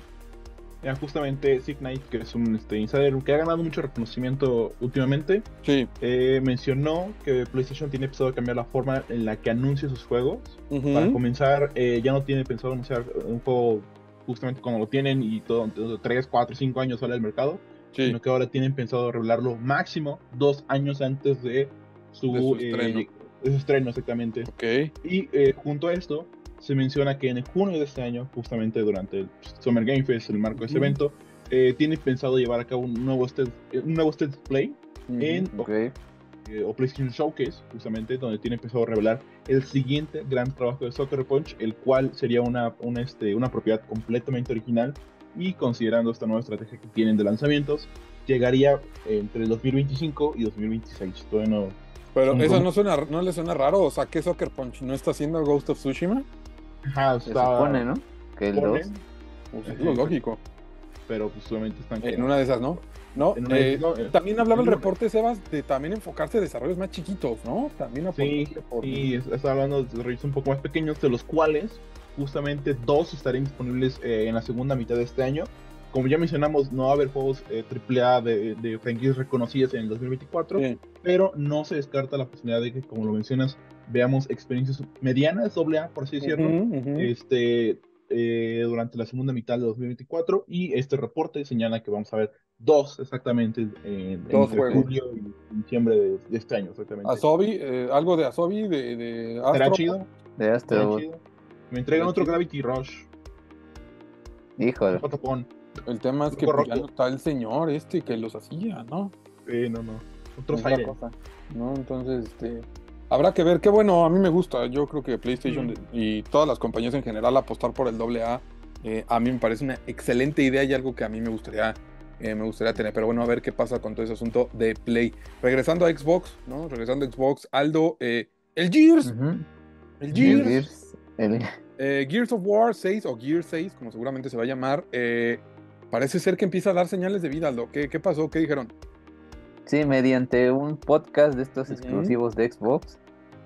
Ya, justamente Signite, que es un insider que ha ganado mucho reconocimiento últimamente, sí, mencionó que PlayStation tiene pensado a cambiar la forma en la que anuncia sus juegos. Para comenzar, ya no tiene pensado anunciar un juego justamente como lo tienen y todo, 3, 4, 5 años sale al mercado, sino que ahora tienen pensado revelarlo máximo 2 años antes de su estreno, exactamente. Okay. Y junto a esto, se menciona que en junio de este año, justamente durante el Summer Game Fest, el marco de ese evento, tienen pensado llevar a cabo un nuevo State Play o PlayStation Showcase, justamente, donde tienen pensado revelar el siguiente gran trabajo de Sucker Punch, el cual sería una propiedad completamente original, y considerando esta nueva estrategia que tienen de lanzamientos, llegaría entre 2025 y 2026. Todavía no. Pero eso no le suena raro, o sea, ¿qué Sucker Punch no está haciendo Ghost of Tsushima? Ajá, se supone, ¿no? Que el 2. Pues es lo lógico. Pero pues solamente están... En una de esas, ¿no? No, también hablaba el reporte, Sebas, de también enfocarse a desarrollos más chiquitos, ¿no? También está hablando de desarrollos un poco más pequeños, de los cuales justamente 2 estarían disponibles en la segunda mitad de este año. Como ya mencionamos, no va a haber juegos AAA de franquicias reconocidas en el 2024, pero no se descarta la posibilidad de que, como lo mencionas, veamos experiencias medianas, AA, por así decirlo, durante la segunda mitad de 2024, y este reporte señala que vamos a ver 2 exactamente entre julio y diciembre de este año. Exactamente. Asobi, algo de Asobi, de Astro. ¿Será chido? De Astro. Me entregan otro Gravity Rush. Híjole. El tema es que ya no está el señor que los hacía, ¿no? Sí, no. Otros aires. No, entonces, habrá que ver. Qué bueno, a mí me gusta. Yo creo que PlayStation y todas las compañías en general apostar por el AA, a mí me parece una excelente idea y algo que a mí me gustaría tener. Pero bueno, a ver qué pasa con todo ese asunto de Play. Regresando a Xbox, ¿no? Aldo, el Gears. El Gears. Gears of War 6 o Gears 6, como seguramente se va a llamar, parece ser que empieza a dar señales de vida, Aldo. ¿Qué pasó? ¿Qué dijeron? Sí, mediante un podcast de estos exclusivos de Xbox,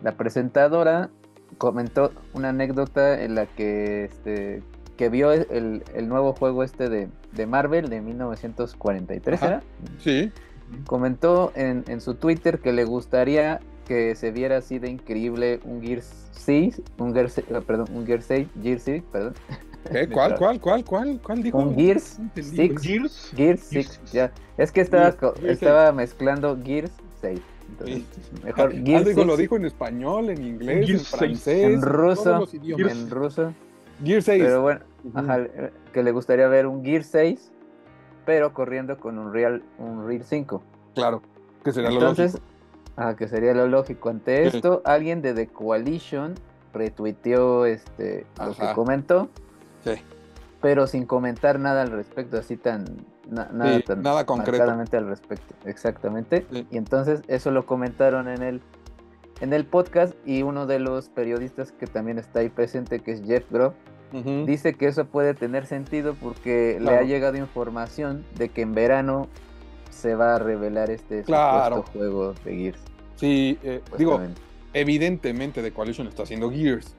la presentadora comentó una anécdota en la que vio el nuevo juego de Marvel de 1943, ¿era? Sí. Comentó en su Twitter que le gustaría que se viera así de increíble un Gears 6, ¿Cuál dijo? Un Gears 6, ya. Es que estaba mezclando Gears 6. Entonces, mejor Gears 6. Lo dijo en español, en inglés, en francés, en ruso, Gears 6. Pero bueno, que le gustaría ver un Gears 6, pero corriendo con Unreal 5. Claro, que sería lo lógico. Que sería lo lógico. Ante esto, alguien de The Coalition retuiteó lo que comentó, pero sin comentar nada al respecto, así nada concreto al respecto, exactamente. Sí. Y entonces eso lo comentaron en el podcast, y uno de los periodistas que también está ahí presente, que es Jeff Groff, dice que eso puede tener sentido porque le ha llegado información de que en verano se va a revelar este supuesto juego de Gears. Sí, evidentemente The Coalition está haciendo Gears.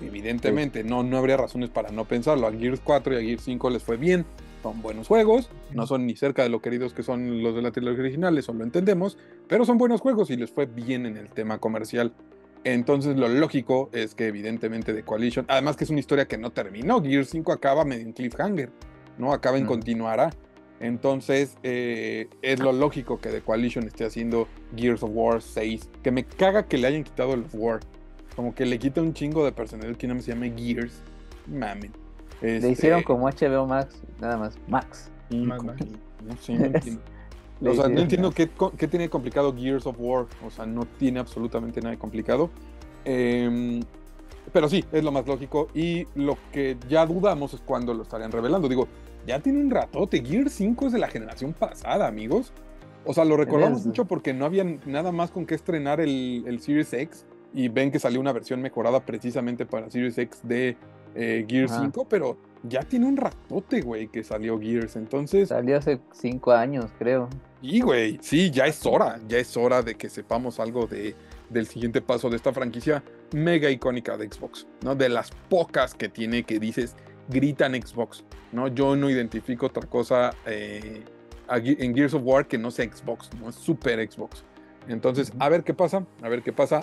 Evidentemente, no habría razones para no pensarlo. A Gears 4 y a Gears 5 les fue bien. Son buenos juegos, no son ni cerca de lo queridos que son los de la trilogía original, eso lo entendemos, pero son buenos juegos y les fue bien en el tema comercial. Entonces lo lógico es que evidentemente The Coalition, además que es una historia que no terminó, Gears 5 acaba medio en cliffhanger, no acaba en continuará. Entonces, es lo lógico que The Coalition esté haciendo Gears of War 6. Que me caga que le hayan quitado el War. Como que le quita un chingo de personalidad que no se llame Gears. Mamen. Le hicieron como HBO Max, nada más. Max. No sé, no entiendo. O sea, no entiendo qué tiene complicado Gears of War. O sea, no tiene absolutamente nada de complicado. Pero sí, es lo más lógico. Y lo que ya dudamos es cuándo lo estarían revelando. Digo, ya tiene un ratote. Gears 5 es de la generación pasada, amigos. O sea, lo recordamos mucho porque no había nada más con qué estrenar el Series X. Y ven que salió una versión mejorada precisamente para Series X de Gears 5. Pero ya tiene un ratote, güey, que salió Gears. Entonces... salió hace 5 años, creo. Y, güey, sí, ya es hora. Ya es hora de que sepamos algo del siguiente paso de esta franquicia mega icónica de Xbox, ¿no? De las pocas que tiene que dices... gritan Xbox, ¿no? Yo no identifico otra cosa en Gears of War que no sea Xbox, ¿no? Es super Xbox. Entonces, a ver qué pasa.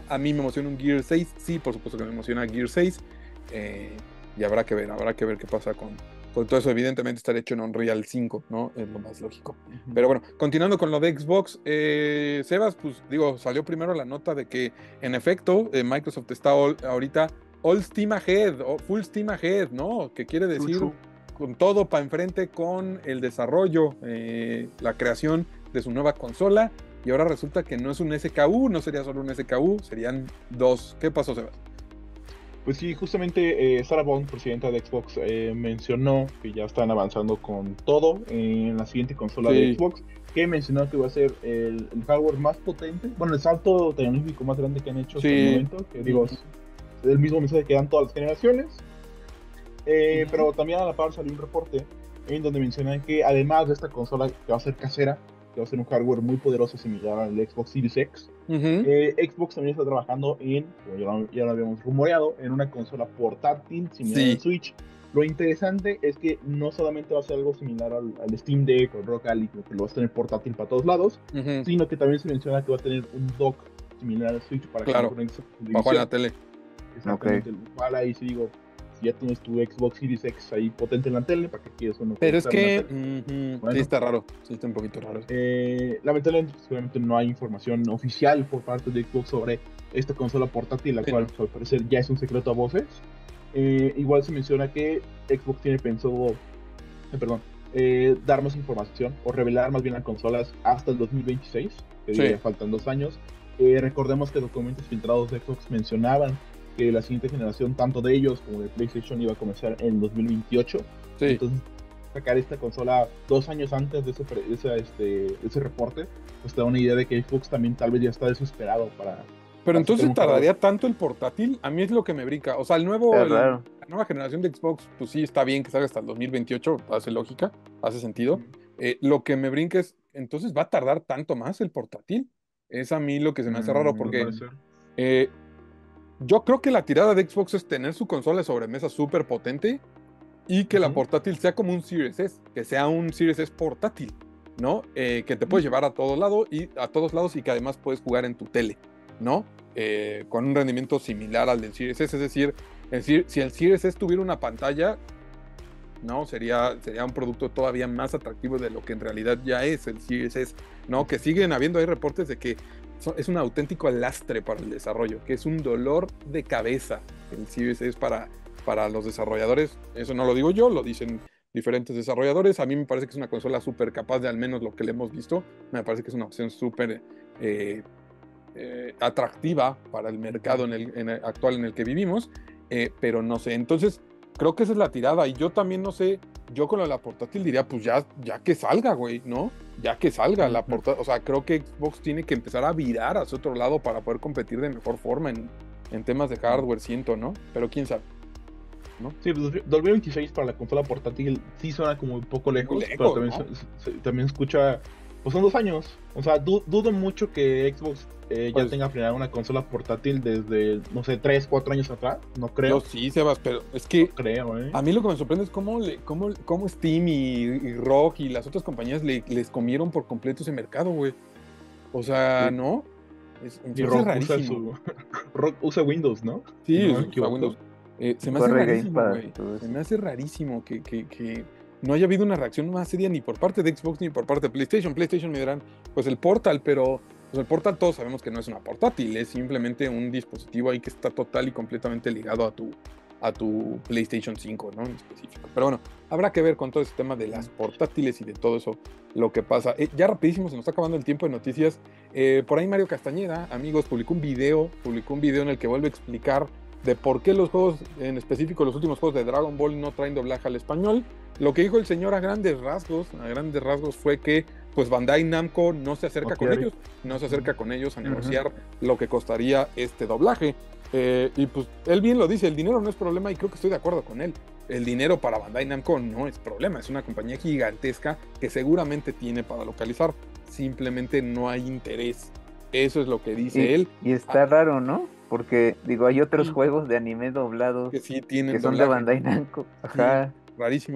A mí me emociona un Gears 6, sí, por supuesto que me emociona Gears 6, y habrá que ver qué pasa con todo eso. Evidentemente estará hecho en Unreal 5, ¿no? Es lo más lógico. Pero bueno, continuando con lo de Xbox, Sebas, pues digo, salió primero la nota de que, en efecto, Microsoft está ahorita... all steam ahead, o full steam ahead, ¿no? Que quiere decir con todo para enfrente con el desarrollo, la creación de su nueva consola. Y ahora resulta que no es un SKU, no sería solo un SKU, serían 2. ¿Qué pasó, Sebas? Pues sí, justamente Sarah Bond, presidenta de Xbox, mencionó que ya están avanzando con todo en la siguiente consola de Xbox, que mencionó que va a ser el hardware más potente, bueno, el salto tecnológico más grande que han hecho hasta el momento, que digo... el mismo mensaje que dan todas las generaciones, pero también a la par salió un reporte en donde mencionan que además de esta consola que va a ser casera, que va a ser un hardware muy poderoso similar al Xbox Series X, Xbox también está trabajando en, como ya lo habíamos rumoreado, en una consola portátil similar al Switch. Lo interesante es que no solamente va a ser algo similar al Steam Deck o Rock Ally, que lo va a tener portátil para todos lados, sino que también se menciona que va a tener un dock similar al Switch para que no bajo la tele. Exactamente, lo cual ahí sí digo, si ya tienes tu Xbox Series X ahí potente en la tele, ¿para qué quieres uno? Pero es que, sí está raro, sí está un poquito raro. Lamentablemente, seguramente no hay información oficial por parte de Xbox sobre esta consola portátil, la cual al parecer ya es un secreto a voces. Igual se menciona que Xbox tiene pensado, dar más información, o revelar más bien las consolas hasta el 2026, que ya faltan 2 años. Recordemos que documentos filtrados de Xbox mencionaban que la siguiente generación, tanto de ellos como de PlayStation, iba a comenzar en 2028. Entonces, sacar esta consola 2 años antes de ese reporte, pues te da una idea de que Xbox también tal vez ya está desesperado para... Pero entonces tardaría tanto el portátil, a mí es lo que me brinca. O sea, la nueva generación de Xbox, pues sí, está bien que salga hasta el 2028, hace lógica, hace sentido. Lo que me brinca es, entonces va a tardar tanto más el portátil. Es a mí lo que se me hace raro, porque... Yo creo que la tirada de Xbox es tener su consola de sobremesa súper potente y que la portátil sea como un Series S, que sea un Series S portátil, ¿no? Que te puedes llevar a todos lados y que además puedes jugar en tu tele, ¿no? Con un rendimiento similar al del Series S. Es decir, si el Series S tuviera una pantalla, ¿no? Sería un producto todavía más atractivo de lo que en realidad ya es el Series S, ¿no? Que siguen habiendo ahí reportes de que es un auténtico lastre para el desarrollo, que es un dolor de cabeza el Series S para los desarrolladores. Eso no lo digo yo, lo dicen diferentes desarrolladores. A mí me parece que es una consola súper capaz de al menos lo que le hemos visto. Me parece que es una opción súper atractiva para el mercado actual en el que vivimos, pero no sé. Entonces, creo que esa es la tirada. Y yo también no sé, yo con la portátil diría, pues ya que salga, güey, ¿no? Ya que salga la portátil. O sea, creo que Xbox tiene que empezar a virar hacia otro lado para poder competir de mejor forma en temas de hardware, siento, ¿no? Pero quién sabe, ¿no? Sí, 2026 para la consola portátil sí suena como un poco lejos, pero también, ¿no? También escucha, pues son 2 años. O sea, dudo mucho que Xbox ya tenga planeado una consola portátil desde, no sé, 3-4 años atrás. No creo. Yo sí, Sebas, pero es que no creo, a mí lo que me sorprende es cómo Steam y Rock y las otras compañías les comieron por completo ese mercado, güey. O sea, sí. ¿No? Y Rock usa Rock usa Windows, ¿no? Sí, no, usa Windows. Se me hace rarísimo que no haya habido una reacción más seria ni por parte de Xbox ni por parte de PlayStation. PlayStation me dirán, pues el Portal, pero pues el Portal todos sabemos que no es una portátil, es simplemente un dispositivo ahí que está total y completamente ligado a tu PlayStation 5, ¿no? En específico. Pero bueno, habrá que ver con todo ese tema de las portátiles y de todo eso lo que pasa. Ya rapidísimo, se nos está acabando el tiempo de noticias. Por ahí Mario Castañeda, amigos, publicó un video en el que vuelve a explicar de por qué los juegos, en específico los últimos juegos de Dragon Ball, no traen doblaje al español. Lo que dijo el señor a grandes rasgos fue que pues Bandai Namco no se acerca con ellos a negociar lo que costaría este doblaje. Y pues él bien lo dice, el dinero no es problema, y creo que estoy de acuerdo con él. El dinero para Bandai Namco no es problema, es una compañía gigantesca que seguramente tiene para localizar, simplemente no hay interés. Eso es lo que dice él. Y está raro, ¿no? Porque, digo, hay otros juegos de anime doblados que sí tienen, que son doblaje de Bandai Namco. Ajá. Sí,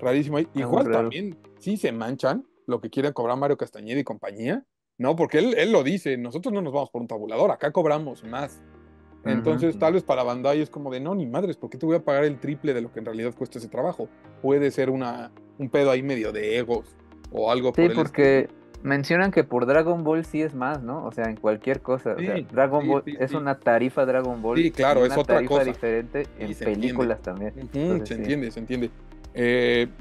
rarísimo. Igual también sí se manchan lo que quiere cobrar Mario Castañeda y compañía, ¿no? Porque él lo dice, nosotros no nos vamos por un tabulador, acá cobramos más. Entonces, tal vez para Bandai es como de, no, ni madres, ¿por qué te voy a pagar el triple de lo que en realidad cuesta ese trabajo? Puede ser un pedo ahí medio de egos o algo. Sí, porque mencionan que por Dragon Ball sí es más, ¿no? O sea, en cualquier cosa. Sí, o sea, Dragon Ball es una tarifa Dragon Ball. Sí, claro, es otra tarifa cosa diferente y en películas entiende. También. Entonces, se entiende.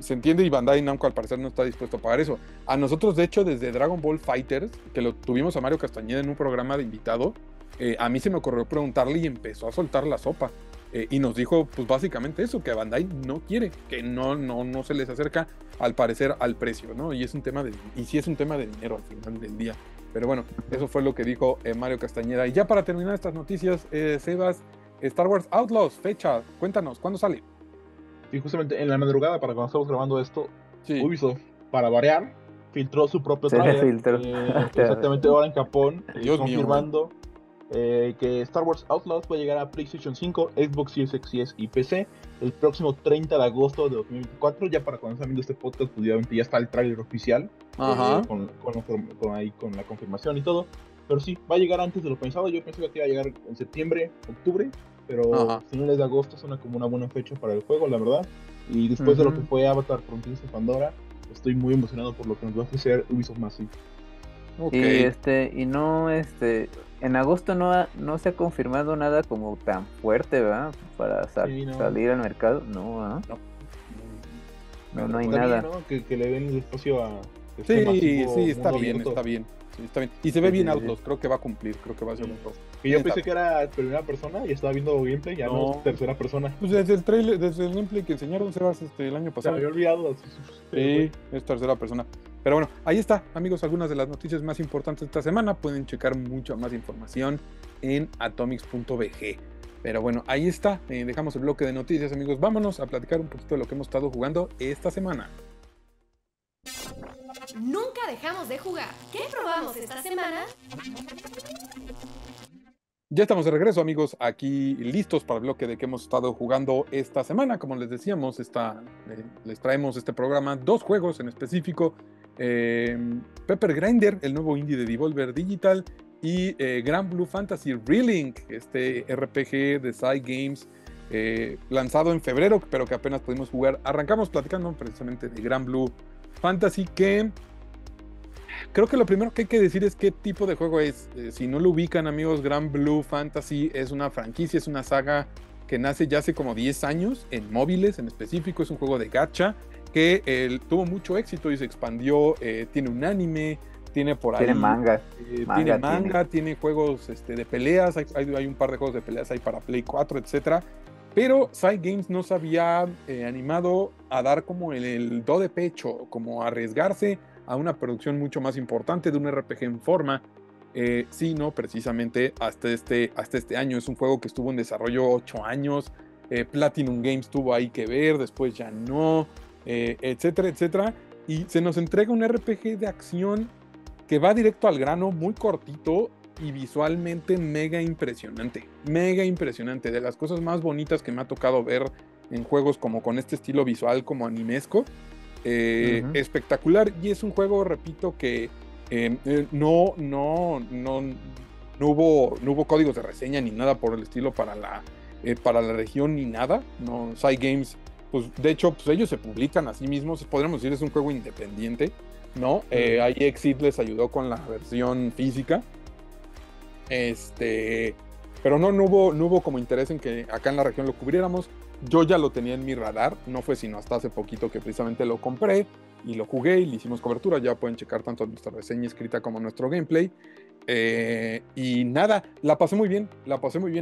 Se entiende, y Bandai Namco al parecer no está dispuesto a pagar eso. A nosotros, de hecho, desde Dragon Ball FighterZ, que lo tuvimos a Mario Castañeda en un programa de invitado, a mí se me ocurrió preguntarle y empezó a soltar la sopa. Y nos dijo, pues básicamente eso, que Bandai no quiere, que no se les acerca, al parecer, al precio, ¿no? Y sí es un tema de dinero al final del día. Pero bueno, eso fue lo que dijo Mario Castañeda. Y ya para terminar estas noticias, Sebas, Star Wars Outlaws, fecha, cuéntanos, ¿cuándo sale? Y justamente en la madrugada, para cuando estamos grabando esto, Ubisoft, para variar, filtró su propio trailer. Exactamente ahora en Japón, confirmando que Star Wars Outlaws va a llegar a PlayStation 5, Xbox Series X y PC el próximo 30 de agosto de 2024. Ya para cuando están viendo este podcast, pues obviamente ya está el tráiler oficial, con la confirmación y todo. Pero sí, va a llegar antes de lo pensado. Yo pensé que iba a llegar en septiembre, octubre, pero finales de agosto suena como una buena fecha para el juego, la verdad. Y después de lo que fue Avatar: Fronteras de Pandora, estoy muy emocionado por lo que nos va a ofrecer Ubisoft Massive. Okay. En agosto no se ha confirmado nada como tan fuerte, ¿verdad? Para salir al mercado, ¿no? No hay nada. Bien, ¿no? Que le den el espacio a... Está bien. Y se ve bien Outlaws, creo que va a cumplir, creo que va a ser un poco. Y yo pensé que era primera persona y estaba viendo gameplay, ya no es tercera persona. Pues desde el gameplay que enseñaron, Sebas, el año pasado. Se había olvidado. Sí, es tercera persona. Pero bueno, ahí está, amigos, algunas de las noticias más importantes de esta semana. Pueden checar mucha más información en atomix.bg. Pero bueno, ahí está. Dejamos el bloque de noticias, amigos. Vámonos a platicar un poquito de lo que hemos estado jugando esta semana. Nunca dejamos de jugar. ¿Qué probamos esta semana? Ya estamos de regreso, amigos, aquí listos para el bloque de que hemos estado jugando esta semana. Como les decíamos, les traemos este programa dos juegos en específico. Pepper Grinder, el nuevo indie de Devolver Digital, y Granblue Fantasy: Relink, este RPG de Cygames, lanzado en febrero, pero que apenas pudimos jugar. Arrancamos platicando precisamente de Granblue Fantasy, que... creo que lo primero que hay que decir es qué tipo de juego es. Si no lo ubican, amigos, Granblue Fantasy es una franquicia, es una saga que nace ya hace como 10 años, en móviles en específico. Es un juego de gacha que tuvo mucho éxito y se expandió. Tiene un anime, tiene por ahí... tiene manga. Tiene juegos de peleas, hay un par de juegos de peleas ahí para Play 4, etc. Pero Cygames no se había animado a dar como el do de pecho, como arriesgarse a una producción mucho más importante de un RPG en forma, sino precisamente hasta este año. Es un juego que estuvo en desarrollo 8 años, Platinum Games tuvo ahí que ver, después ya no, etcétera, etcétera, y se nos entrega un RPG de acción que va directo al grano, muy cortito y visualmente mega impresionante, de las cosas más bonitas que me ha tocado ver en juegos como con este estilo visual como animesco. Espectacular. Y es un juego, repito, que no hubo códigos de reseña ni nada por el estilo para la región ni nada. No, Cygames, pues de hecho, pues ellos se publican a sí mismos, podríamos decir es un juego independiente, ¿no? iExit les ayudó con la versión física, pero no hubo como interés en que acá en la región lo cubriéramos. Yo ya lo tenía en mi radar, no fue sino hasta hace poquito que precisamente lo compré y lo jugué y le hicimos cobertura. Ya pueden checar tanto nuestra reseña escrita como nuestro gameplay. Y nada, la pasé muy bien,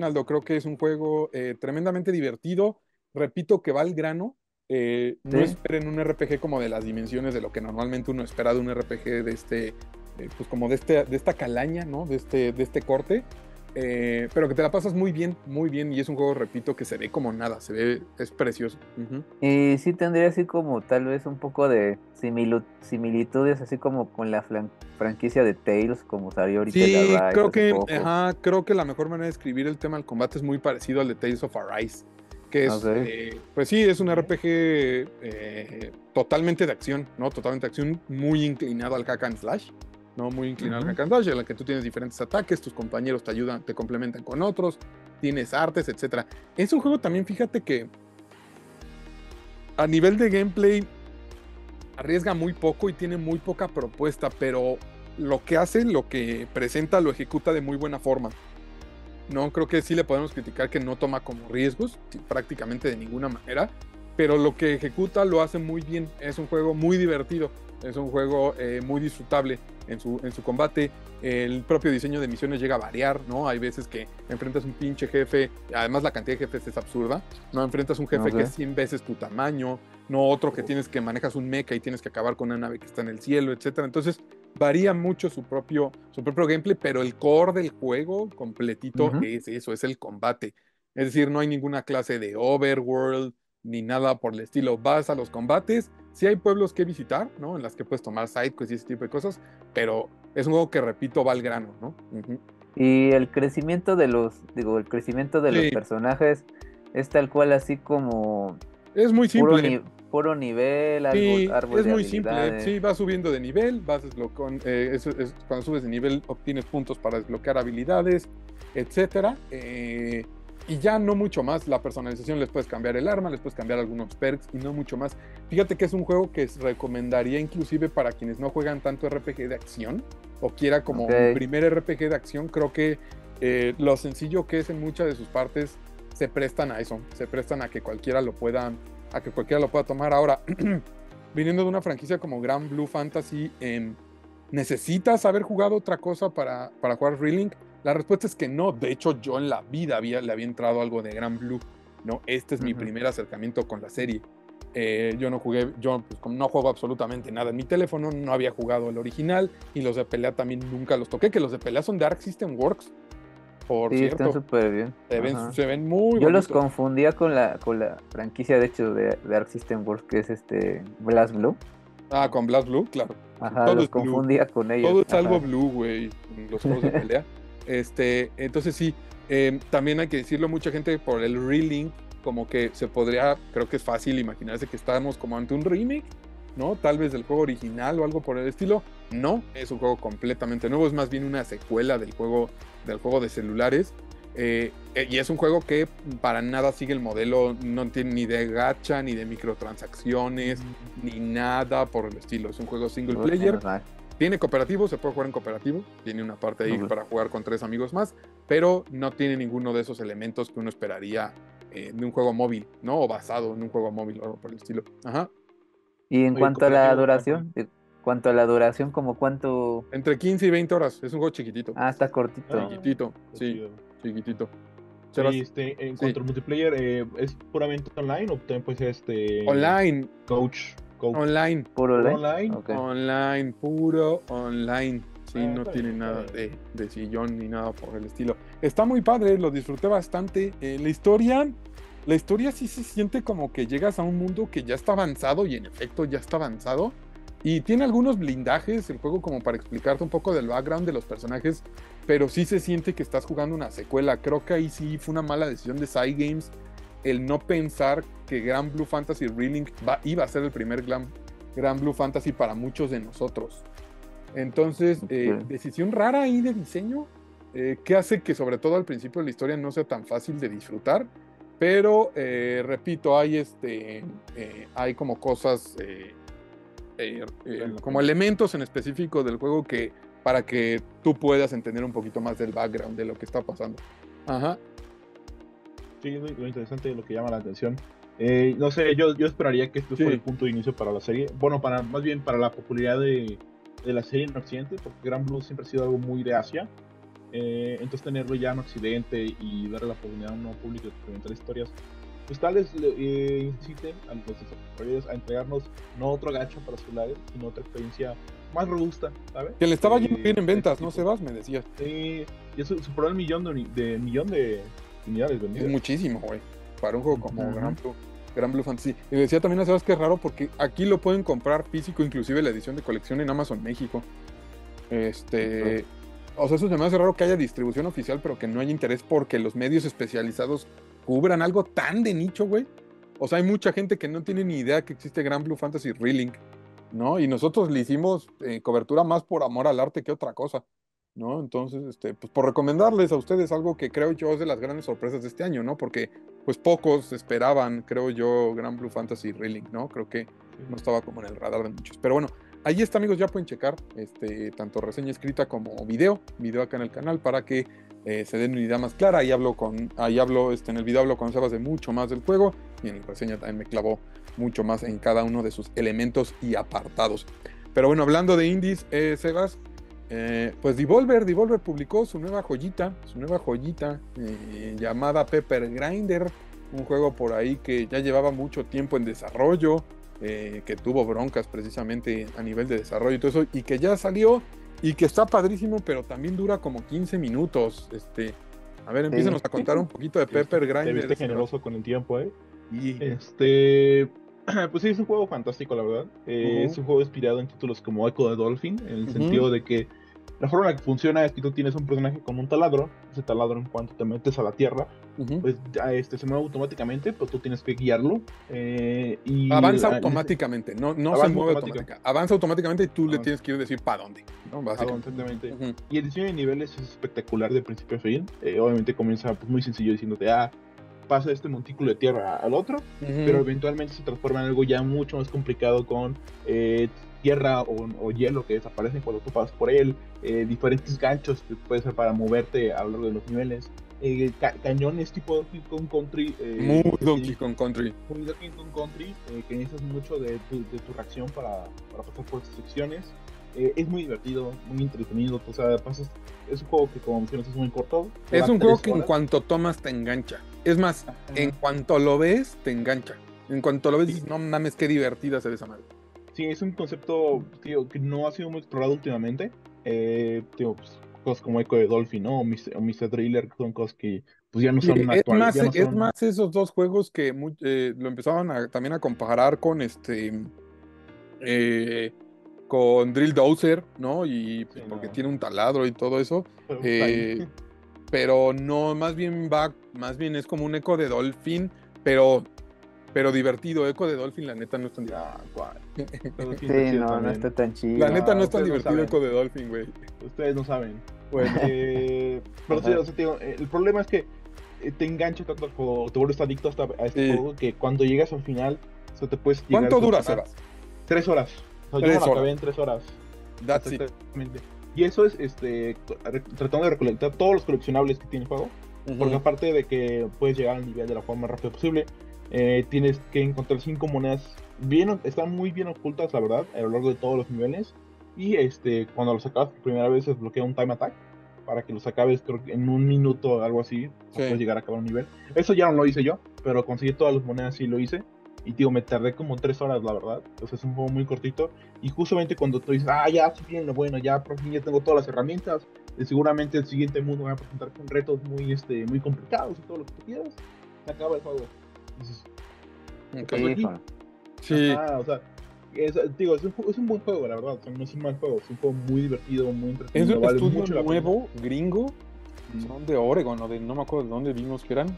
Aldo. Creo que es un juego tremendamente divertido. Repito que va al grano. No esperen un RPG como de las dimensiones de lo que normalmente uno espera de un RPG de esta calaña, ¿no? De este corte. Pero que te la pasas muy bien, y es un juego, repito, que se ve como nada, es precioso. Y sí tendría así como tal vez un poco de similitudes así como con la franquicia de Tales, como salió ahorita. Sí, creo que la mejor manera de describir el tema del combate es muy parecido al de Tales of Arise, que es, pues sí, es un RPG totalmente de acción, ¿no? Totalmente de acción, muy inclinado al hack and slash. No muy inclinado al hack and slash, en la que tú tienes diferentes ataques, tus compañeros te ayudan, te complementan con otros, tienes artes, etc. Es un juego también, fíjate que a nivel de gameplay arriesga muy poco y tiene muy poca propuesta, pero lo que hace, lo que presenta, lo ejecuta de muy buena forma. No, creo que sí le podemos criticar que no toma como riesgos, prácticamente de ninguna manera, pero lo que ejecuta lo hace muy bien. Es un juego muy divertido. Es un juego muy disfrutable en su combate. El propio diseño de misiones llega a variar, ¿no? Hay veces que enfrentas un pinche jefe, además la cantidad de jefes es absurda, ¿no? Enfrentas un jefe que es 100 veces tu tamaño, no otro que tienes que manejas un mecha y tienes que acabar con una nave que está en el cielo, etc. Entonces varía mucho su propio gameplay, pero el core del juego completito es eso, es el combate. Es decir, no hay ninguna clase de overworld ni nada por el estilo. Vas a los combates, sí hay pueblos que visitar, ¿no? En las que puedes tomar sidequests y ese tipo de cosas, pero es un juego que, repito, va al grano, ¿no? Y el crecimiento de los personajes es tal cual, así como... es muy simple. Puro nivel, árbol es de muy habilidades. Simple, sí, vas subiendo de nivel, cuando subes de nivel obtienes puntos para desbloquear habilidades, etcétera. Y ya no mucho más. La personalización, les puedes cambiar el arma, les puedes cambiar algunos perks y no mucho más. Fíjate que es un juego que recomendaría inclusive para quienes no juegan tanto RPG de acción o quiera como un primer RPG de acción. Creo que lo sencillo que es en muchas de sus partes se prestan a eso, se prestan a que cualquiera lo pueda tomar. Ahora, viniendo de una franquicia como Granblue Fantasy, ¿necesitas haber jugado otra cosa para jugar Relink? La respuesta es que no. De hecho, yo en la vida le había entrado algo de Granblue, ¿no? Este es mi primer acercamiento con la serie. Yo no juego absolutamente nada en mi teléfono, no había jugado el original, y los de pelea también nunca los toqué, que los de pelea son de Arc System Works, por cierto. Están súper bien. Se ven muy bien. Yo los confundía con la franquicia, de hecho, de Arc System Works, que es BlazBlue. Ah, con BlazBlue, claro. Ajá, todo los confundía con ellos. Todo es algo blue, güey, los juegos de pelea. Entonces sí, También hay que decirlo, mucha gente por el Relink, como que se podría, creo que es fácil imaginarse que estamos como ante un remake, ¿no? Tal vez del juego original o algo por el estilo. No, es un juego completamente nuevo, es más bien una secuela del juego de celulares. Y es un juego que para nada sigue el modelo, no tiene ni de gacha, ni de microtransacciones, ni nada por el estilo. Es un juego single player. Tiene cooperativo, se puede jugar en cooperativo. Tiene una parte ahí para jugar con 3 amigos más, pero no tiene ninguno de esos elementos que uno esperaría de un juego móvil, ¿no? O basado en un juego móvil o algo por el estilo. Ajá. Y en cuanto a la duración, ¿como cuánto? Entre 15 y 20 horas, es un juego chiquitito. Ah, está cortito. Chiquitito, sí, chiquitito. Y en cuanto al multiplayer, ¿es puramente online o también puede ser online? Coach. Online. ¿Puro online? Okay. Online, puro online. Sí, no tiene nada de sillón ni nada por el estilo. Está muy padre, lo disfruté bastante. La historia sí se siente como que llegas a un mundo que ya está avanzado, y en efecto ya está avanzado, y tiene algunos blindajes el juego como para explicarte un poco del background de los personajes, pero sí se siente que estás jugando una secuela. Creo que ahí sí fue una mala decisión de Cygames el no pensar que Granblue Fantasy Relink iba a ser el primer Granblue Fantasy para muchos de nosotros. Entonces, decisión rara ahí de diseño, que hace que sobre todo al principio de la historia no sea tan fácil de disfrutar. Pero, repito, hay como cosas, como elementos en específico del juego que para que tú puedas entender un poquito más del background de lo que está pasando. Ajá. Sí, lo interesante es lo que llama la atención. No sé, yo esperaría que esto fuera el punto de inicio para la serie. Bueno, más bien para la popularidad de la serie en Occidente, porque Granblue siempre ha sido algo muy de Asia. Entonces tenerlo ya en Occidente y darle la oportunidad a un nuevo público de experimentar historias, pues tal vez inciten a los desarrolladores a entregarnos no otro gacho para celulares, sino otra experiencia más robusta, ¿sabes? Que le estaba yendo bien en ventas, ¿no, Sebas? Me decías. Sí, y eso superó el millón de unidades vendidas. Es muchísimo, güey, para un juego como Granblue Fantasy. Y decía también a Sebas que es raro porque aquí lo pueden comprar físico, inclusive la edición de colección en Amazon México. O sea, eso se me hace raro que haya distribución oficial, pero que no haya interés porque los medios especializados cubran algo tan de nicho, güey. O sea, hay mucha gente que no tiene ni idea que existe Granblue Fantasy Relink, ¿no? Y nosotros le hicimos cobertura más por amor al arte que otra cosa, ¿no? Entonces, pues por recomendarles a ustedes algo que creo yo es de las grandes sorpresas de este año, ¿no? Porque, pues, pocos esperaban, creo yo, Granblue Fantasy Relink, ¿no? Creo que no estaba como en el radar de muchos. Pero bueno, ahí está, amigos, ya pueden checar tanto reseña escrita como video acá en el canal para que se den una idea más clara. En el video hablo con Sebas de mucho más del juego, y en la reseña también me clavó mucho más en cada uno de sus elementos y apartados. Pero bueno, hablando de indies, Sebas, pues Devolver publicó su nueva joyita llamada Pepper Grinder, un juego por ahí que ya llevaba mucho tiempo en desarrollo. Que tuvo broncas precisamente a nivel de desarrollo y todo eso, y que ya salió y que está padrísimo, pero también dura como 15 minutos. A ver, empícenos a contar un poquito de Pepper Grinder. Te viste generoso con el tiempo, ¿eh? Y... pues sí, es un juego fantástico, la verdad. Es un juego inspirado en títulos como Echo the Dolphin, en el sentido de que la forma en la que funciona es que tú tienes un personaje con un taladro. Ese taladro, en cuanto te metes a la tierra, pues se mueve automáticamente, pero tú tienes que guiarlo. Avanza automáticamente, no se mueve automáticamente. Avanza automáticamente y tú le tienes que ir a decir para dónde, ¿no? Básicamente. Y el diseño de niveles es espectacular de principio a fin. Obviamente comienza pues muy sencillo diciéndote, pasa de este montículo de tierra al otro, pero eventualmente se transforma en algo ya mucho más complicado con... tierra o hielo que desaparecen cuando tú pasas por él, diferentes ganchos que puede ser para moverte a lo largo de los niveles, cañones tipo Donkey Kong Country, que necesitas mucho de tu reacción para pasar por estas secciones. Es muy divertido, muy entretenido, o sea, es un juego que, como mencionas, es muy corto. Es un juego que en cuanto tomas te engancha, es más, en cuanto lo ves te engancha, en cuanto lo ves dices, no mames, qué divertida se ve esa madre. Sí, es un concepto, tío, que no ha sido muy explorado últimamente. Pues, cosas como Echo de Dolphin, ¿no? O Mr. Driller, son cosas que pues ya no son actuales. Es más esos dos juegos que lo empezaban también a comparar con con Drill Dozer, ¿no? Y pues, porque tiene un taladro y todo eso. pero no, más bien es como un eco de Dolphin, pero divertido. Eco de Dolphin, la neta, no es tan divertido. Sí, no está tan chido. La neta, no es tan divertido eco de Dolphin, güey. Ustedes no saben. Pues, pero sí, o sea, tío, el problema es que te engancha tanto al juego, te vuelves adicto hasta a este juego, que cuando llegas al final, o sea, te puedes llegar. ¿Cuánto dura, Sebas? 3 horas. O sea, 3 horas. Yo me acabé en 3 horas. That's it. Y eso es, tratando de recolectar todos los coleccionables que tiene el juego, porque aparte de que puedes llegar al nivel de la forma más rápida posible, tienes que encontrar 5 monedas, están muy bien ocultas, la verdad, a lo largo de todos los niveles. Y cuando los acabas por primera vez, desbloquea un time attack para que los acabes, creo que en 1 minuto o algo así, para poder llegar a acabar un nivel. Eso ya no lo hice yo, pero conseguí todas las monedas y lo hice. Y digo, me tardé como 3 horas, la verdad. O sea, es un juego muy cortito. Y justamente cuando tú dices, ya, sí, bien, bueno, ya por fin ya tengo todas las herramientas, seguramente el siguiente mundo va a presentar con retos muy, muy complicados y todo lo que tú quieras, se acaba el juego. Dices, ¿qué pasó aquí? Sí. O sea, es un buen juego, la verdad. O sea, no es un mal juego, es un juego muy divertido, muy entretenido. Es un estudio nuevo, gringo. Son de Oregon, o de, no me acuerdo de dónde vimos que eran.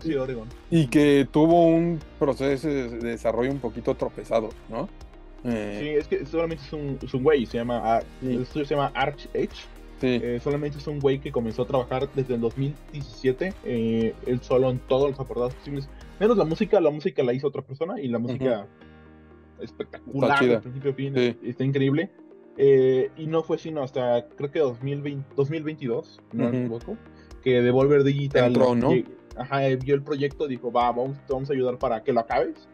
Sí, Oregon. Y que tuvo un proceso de desarrollo un poquito tropezado, ¿no? Sí, es que solamente es un güey, el estudio se llama Arch Edge. Sí. Solamente es un güey que comenzó a trabajar desde el 2017, él solo en todos los apartados posibles, menos la música la hizo otra persona, y la música espectacular, de principio a fin, está increíble. Y no fue sino hasta, creo que 2022, no me equivoco, que Devolver Digital entró, ¿no? Vio el proyecto, dijo, vamos a ayudar para que lo acabes,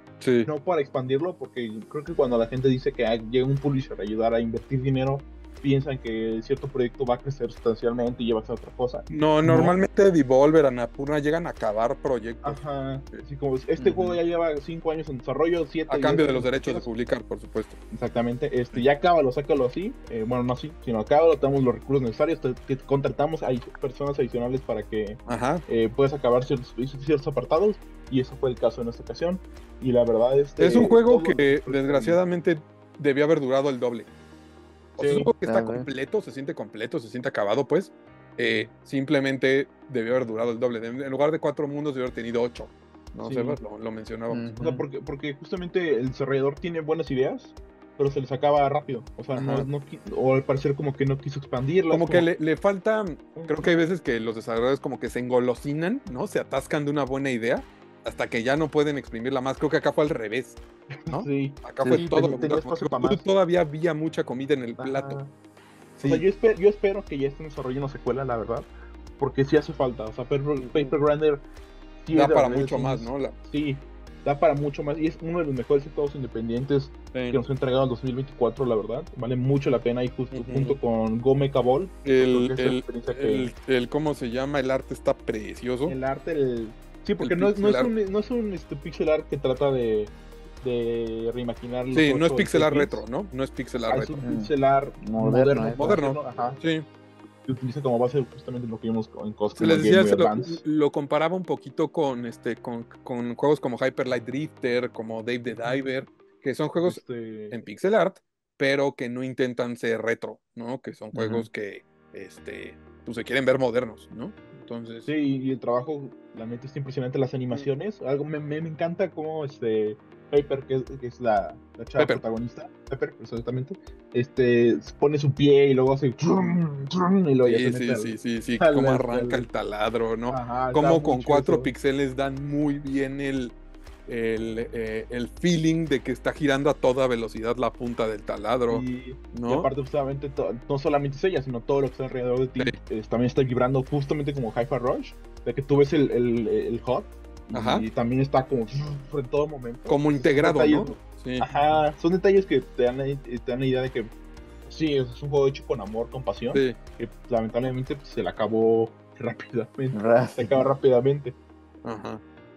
no para expandirlo, porque creo que cuando la gente dice que llega un publisher a ayudar a invertir dinero, piensan que cierto proyecto va a crecer sustancialmente y va a ser otra cosa. No, normalmente Devolver, Annapurna llegan a acabar proyectos. Así como juego ya lleva 5 años en desarrollo, 7. A cambio de los derechos de publicar, por supuesto. Exactamente, ya acábalo, sácalo así, bueno, no así, sino acábalo, tenemos los recursos necesarios, te contratamos a personas adicionales para que puedas acabar ciertos apartados, y eso fue el caso en esta ocasión, y la verdad es un juego que desgraciadamente debió haber durado el doble. Es un juego que está completo, se siente acabado, pues. Simplemente debió haber durado el doble. En lugar de 4 mundos, debió haber tenido 8. No sé, lo mencionábamos. O sea, porque justamente el desarrollador tiene buenas ideas, pero se les acaba rápido. O sea, o al parecer como que no quiso expandirlas. Como que le falta. Creo que hay veces que los desarrolladores como que se engolosinan, ¿no? Se atascan de una buena idea hasta que ya no pueden exprimirla más. Creo que acá fue al revés, ¿no? Sí. Acá fue todo. Todavía había mucha comida en el plato. Sí. O sea, yo espero que ya estén desarrollando una secuela, la verdad, porque sí hace falta. O sea, Pepper Grinder sí da para mucho más, ¿no? Sí, da para mucho más. Y es uno de los mejores juegos independientes que nos ha entregado en 2024, la verdad. Vale mucho la pena. Y justo junto con Go Mecha Ball, ¿cómo se llama? El arte está precioso. Sí, porque no es un pixel art que trata de reimaginar. Sí, no es pixel art retro, ¿no? No es pixel art retro. Es un pixel art moderno. Sí. Que utiliza como base justamente lo que vimos en Cosplay. Les decía, lo comparaba un poquito con juegos como Hyper Light Drifter, como Dave the Diver, que son juegos en pixel art, pero que no intentan ser retro, ¿no? Que son juegos que pues se quieren ver modernos, ¿no? Entonces, sí, y el trabajo, la neta, es impresionante. Las animaciones, algo me encanta como Pepper, que es la chava protagonista, Pepper, exactamente, pone su pie y luego hace trum, trum, y luego sí, cómo arranca el taladro, ¿no? Como con 4 píxeles dan muy bien el feeling de que está girando a toda velocidad la punta del taladro, ¿no? Y aparte, justamente, no solamente es ella, sino todo lo que está alrededor de ti, también está vibrando, justamente como Hi-Fi Rush, de que tú ves el HUD, y también está como en todo momento. Como integrado, detalles, ¿no? Sí. Son detalles que te dan la idea de que sí, es un juego hecho con amor, con pasión, que lamentablemente se le acabó rápidamente. Se acaba rápidamente.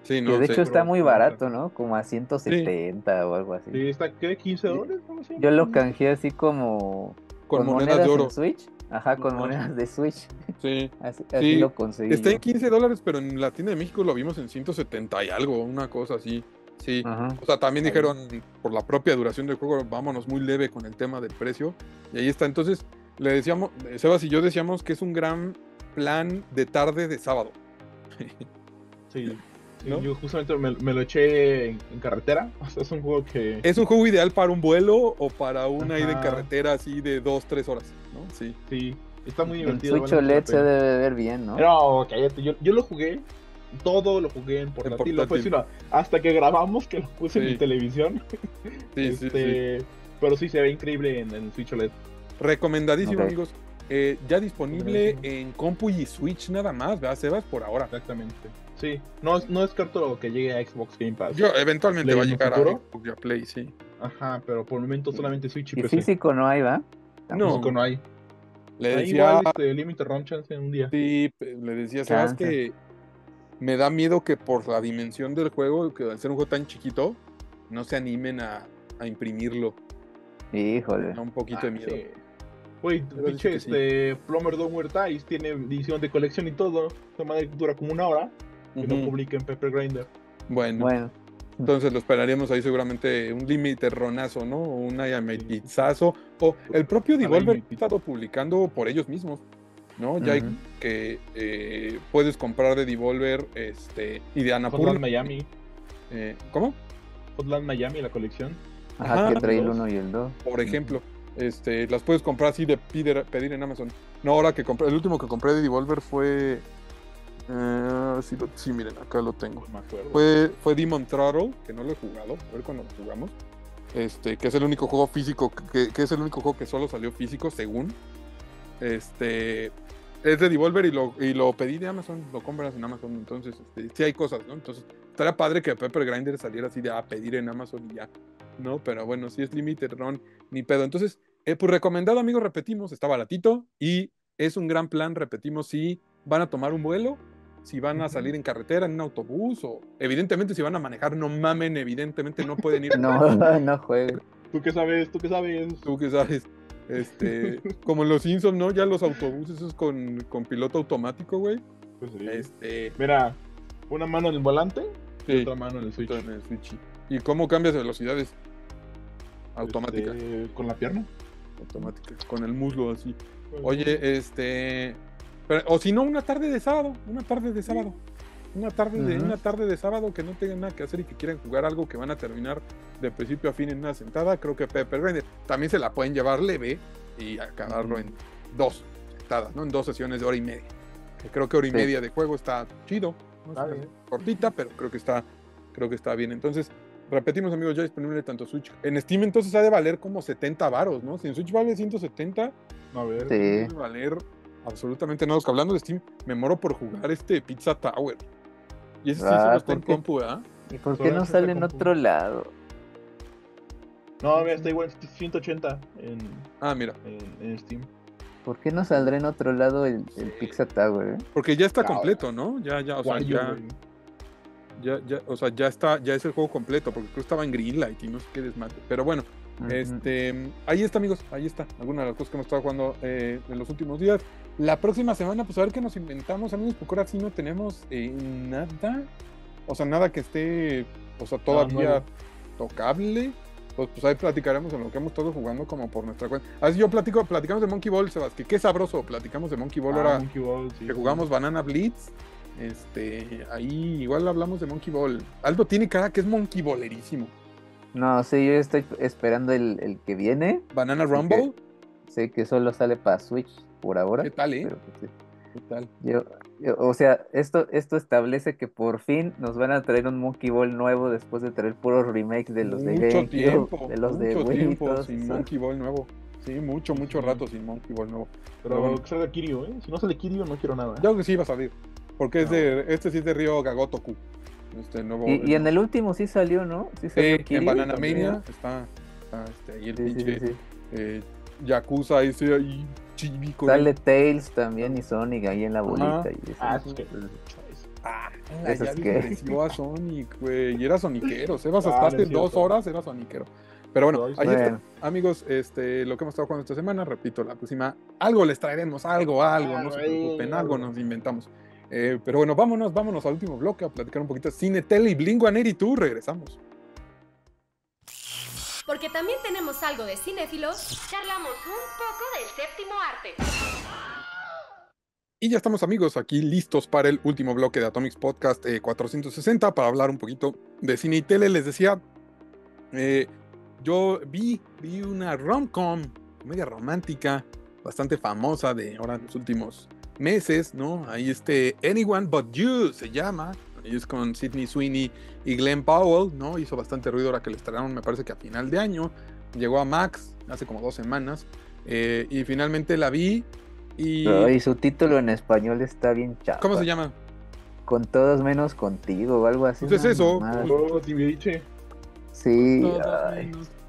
Sí, no, que de hecho está muy barato, ¿no? Como a 170 o algo así. Sí, está que $15. Yo lo canjeé así como con monedas de oro. En Switch. Con monedas de Switch. Sí. así lo conseguí. Está en $15, pero en la tienda de México lo vimos en 170 y algo, una cosa así. Sí. O sea, también dijeron, por la propia duración del juego, vámonos muy leve con el tema del precio. Y ahí está. Entonces, Le decíamos, Sebas y yo decíamos que es un gran plan de tarde de sábado. Sí, ¿no? Yo justamente me lo eché en carretera. O sea, es un juego que... Es un juego ideal para un vuelo o para una ida en carretera así de 2-3 horas, ¿no? Sí. Sí, está muy divertido. El Switch OLED se debe ver bien, ¿no? No, cállate, yo lo jugué. Todo lo jugué en portátil. Hasta que grabamos, que lo puse en mi televisión. Sí, sí. Pero sí, se ve increíble en Switch OLED. Recomendadísimo, amigos. Ya disponible en compu y Switch nada más, ¿verdad, Sebas? Por ahora. Exactamente. Sí. No descarto que llegue a Xbox Game Pass. Yo eventualmente va a llegar a Play, sí. Ajá, pero por el momento solamente Switch y PC. Físico no hay, ¿va? No. Físico no hay. Le decía... Límite Run Chance en un día. Sí, le decía, ¿sabes qué? Me da miedo que por la dimensión del juego, que al ser un juego tan chiquito, no se animen a imprimirlo. Híjole. Me da un poquito de miedo. Güey, pinche Plumber Downward Ties tiene edición de colección y todo. Esta madre dura como una hora. Que no publica en Pepper Grinder. Bueno. Entonces lo esperaríamos ahí seguramente un límite ronazo, ¿no? Un ayametizazo. O el propio Devolver ha estado publicando por ellos mismos, ¿no? Ya hay que puedes comprar de Devolver y de Anapurna. Hotland Miami. ¿Cómo? Hotland Miami, la colección. Ajá, que trae el 1 y el 2. Por ejemplo, las puedes comprar así de pedir en Amazon. No, ahora que compré, el último que compré de Devolver fue... sí, miren, acá lo tengo. No me acuerdo. Fue Demon Throttle, que no lo he jugado, a ver cuando lo jugamos. Que es el único juego físico, que es el único juego que solo salió físico, según. Es de Devolver y lo pedí de Amazon, lo compras en Amazon, entonces sí hay cosas, ¿no? Entonces estaría padre que Pepper Grinder saliera así de pedir en Amazon y ya, ¿no? Pero bueno, si es limited run, ni pedo. Entonces, pues recomendado, amigos, repetimos, está baratito y es un gran plan, repetimos, si van a tomar un vuelo, si van a salir en carretera, en un autobús, o evidentemente si van a manejar, no mamen, evidentemente no pueden ir. No jueguen. Tú qué sabes. Como los Simpsons, ¿no? Ya los autobuses esos con piloto automático, güey. Pues sí. Mira, una mano en el volante y otra mano en el Switch. ¿Y cómo cambias de velocidades? Automática. ¿Con la pierna? Automática, con el muslo así. Oye, pero, o si no, una tarde de sábado. Una tarde de sábado que no tengan nada que hacer y que quieran jugar algo que van a terminar de principio a fin en una sentada. Creo que Pepper Grinder también se la pueden llevar leve y acabarlo en 2 sentadas, ¿no? En 2 sesiones de hora y media. Que creo que hora y media de juego está chido, ¿no? Está cortita, pero creo que está bien. Entonces, repetimos, amigos, ya disponible tanto Switch. En Steam entonces ha de valer como 70 varos, ¿no? Si en Switch vale 170, a ver, debe valer absolutamente nada. Hablando de Steam, me muero por jugar Pizza Tower. Y ese sí solo está en compu, ¿verdad? ¿Y por qué no sale en otro lado? No, mira, está igual 180 en Steam. ¿Por qué no saldrá en otro lado el Pizza Tower? Porque ya está completo, ¿no? Ya es el juego completo, porque creo que estaba en Greenlight y no sé qué desmate. Pero bueno, ahí está, amigos, ahí está. Alguna de las cosas que hemos estado jugando en los últimos días. La próxima semana, pues a ver qué nos inventamos, amigos, porque ahora sí no tenemos nada. O sea, nada que esté todavía tocable. Pues ahí platicaremos en lo que hemos estado jugando como por nuestra cuenta. Así platicamos de Monkey Ball, Sebastián, que qué sabroso. Platicamos de Monkey Ball ahora que jugamos Banana Blitz. Ahí igual hablamos de Monkey Ball. Aldo tiene cara que es Monkey Ballerísimo. No, sí, yo estoy esperando el que viene. ¿Banana Rumble? Sé que solo sale para Switch por ahora. ¿Qué tal, eh? Sí. ¿Qué tal? Esto establece que por fin nos van a traer un Monkey Ball nuevo después de traer puros remakes de los de GameCube, de los de Wii. Mucho tiempo sin Monkey Ball nuevo. Sí, mucho rato sin Monkey Ball nuevo. Pero bueno, que salga Kiryu, ¿eh? Si no sale Kiryu, no quiero nada. Yo creo que sí va a salir. Porque sí es de Ryo Gagotoku. Nuevo, y en el último sí salió, ¿no? Sí salió en Banana Mania está ahí el pinche Yakuza ahí chibico. Sale Tails también y Sonic ahí en la bolita. Creció a Sonic, güey. Y era soniquero. Sebas, hasta hace 2 horas era soniquero. Pero bueno, ahí está. Amigos, lo que hemos estado jugando esta semana, repito, la próxima, algo les traeremos, algo, no se preocupen, algo nos inventamos. Pero bueno, vámonos al último bloque a platicar un poquito de cine, tele y Blink-182. Regresamos. porque también tenemos algo de cinéfilos. Charlamos un poco del séptimo arte. Y ya estamos, amigos, aquí listos para el último bloque de Atomix Podcast 460 para hablar un poquito de cine y tele. Les decía, yo vi una rom-com, comedia romántica, bastante famosa de ahora en los últimos meses, ¿no? Ahí Anyone But You se llama, y es con Sydney Sweeney y Glenn Powell, ¿no? Hizo bastante ruido ahora que le estrenaron, me parece que a final de año, llegó a Max hace como 2 semanas, y finalmente la vi. Y su título en español está bien chafa. ¿Cómo se llama? Con todos menos contigo o algo así. Pues es eso. Sí.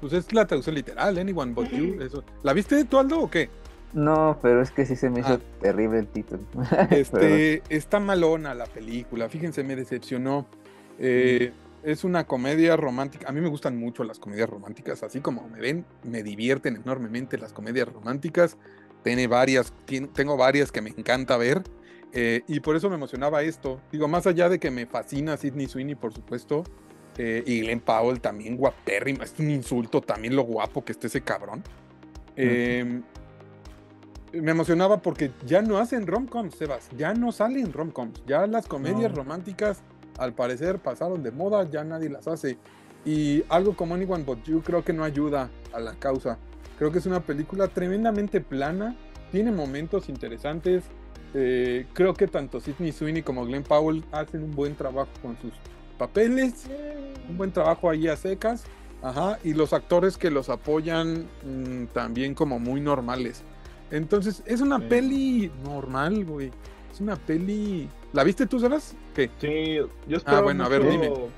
Pues es la traducción literal, Anyone But You. Eso. ¿La viste tú, Aldo, o qué? No, pero es que sí se me hizo terrible el título. Está malona la película, fíjense, me decepcionó. Es una comedia romántica. A mí me gustan mucho las comedias románticas, así como me ven, me divierten enormemente las comedias románticas. Tengo varias que me encanta ver, y por eso me emocionaba esto. Digo, más allá de que me fascina Sydney Sweeney, por supuesto, y Glenn Powell también guapérrima. Es un insulto también lo guapo que esté ese cabrón. Me emocionaba porque ya no hacen rom-coms, Sebas. Ya no salen rom-coms. Ya las comedias románticas, al parecer, pasaron de moda. Ya nadie las hace. Y algo como Anyone But You creo que no ayuda a la causa. Creo que es una película tremendamente plana, tiene momentos interesantes. Creo que tanto Sydney Sweeney como Glenn Powell hacen un buen trabajo con sus papeles, un buen trabajo ahí a secas. Ajá, y los actores que los apoyan también como muy normales. Entonces, es una peli normal, güey. Es una peli... ¿La viste tú, Sebas? ¿Qué? Sí, yo esperaba mucho... a ver, dime. O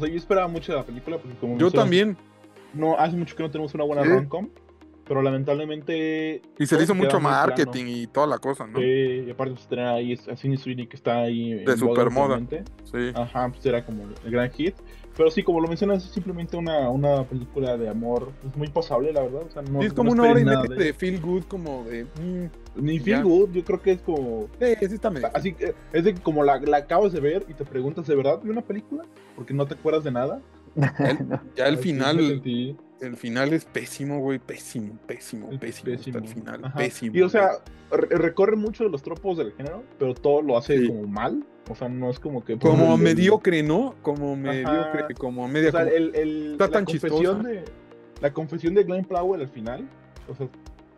sea, yo esperaba mucho de la película porque como... Yo también... No, hace mucho que no tenemos una buena rom-com, pero lamentablemente... Y se le hizo mucho marketing y toda la cosa, ¿no? Sí, y aparte pues tener ahí a Sydney Sweeney que está ahí... De super moda, sí. Ajá, pues era como el gran hit. Pero sí, como lo mencionas, es simplemente una película de amor pues, muy pasable, la verdad. O sea, no, sí, es como una hora y media de feel good, como de... Ni feel good, yo creo que es como... Sí, está medio. Así, es de que como la acabas de ver y te preguntas, ¿de verdad vi una película? Porque no te acuerdas de nada. Ya el final, sí, el final es pésimo, güey, pésimo hasta el final. Ajá. Pésimo. Y o sea, recorre mucho de los tropos del género, pero todo lo hace como mal. O sea, no es como que... Como mediocre, ¿no? Como mediocre, como media... O sea, está tan chistoso. La confesión de Glenn Powell al final, o sea,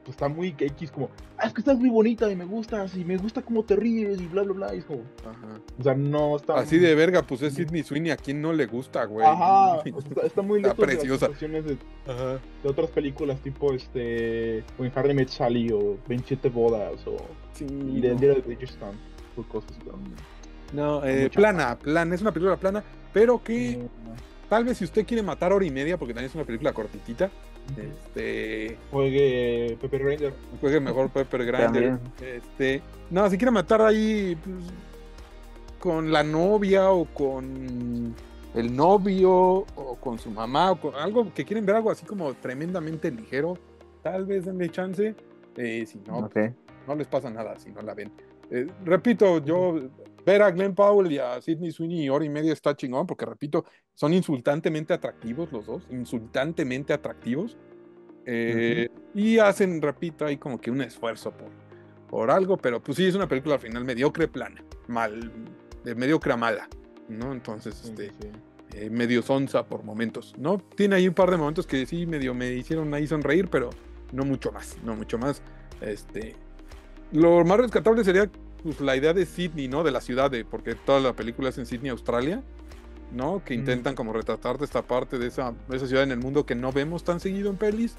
pues está muy X, como, es que estás muy bonita y me gustas, y me gusta cómo te ríes, y bla, bla, bla, y es como... Ajá. O sea, no está... Así de verga, pues es Sydney Sweeney, ¿a quién no le gusta, güey? Ajá, o sea, está muy lejos de las situaciones de otras películas, tipo, When Harry Met Sally, o 27 bodas, o... Sí, y del día de Bridgestone, por cosas también. No, plana, es una película plana, pero que... Tal vez si usted quiere matar hora y media, porque también es una película cortitita, juegue Pepper Grinder. Juegue mejor Pepper Grinder. No, si quiere matar ahí pues, con la novia o con el novio o con su mamá o con algo que quieren ver algo así como tremendamente ligero, tal vez denle chance. Si no, pues, no les pasa nada si no la ven. Repito, yo... Ver a Glenn Powell y a Sydney Sweeney hora y media está chingón, porque repito, son insultantemente atractivos los dos, insultantemente atractivos, y hacen, repito, ahí como que un esfuerzo por algo, pero pues sí, es una película al final mediocre, plana, mal, de mediocre a mala, ¿no? Entonces, medio sonsa por momentos, ¿no? Tiene ahí un par de momentos que sí, medio me hicieron ahí sonreír, pero no mucho más. Lo más rescatable sería... Pues la idea de Sydney, ¿no? De la ciudad, porque toda la película es en Sydney, Australia, ¿no? Que intentan como retratar de esta parte de esa ciudad en el mundo que no vemos tan seguido en pelis.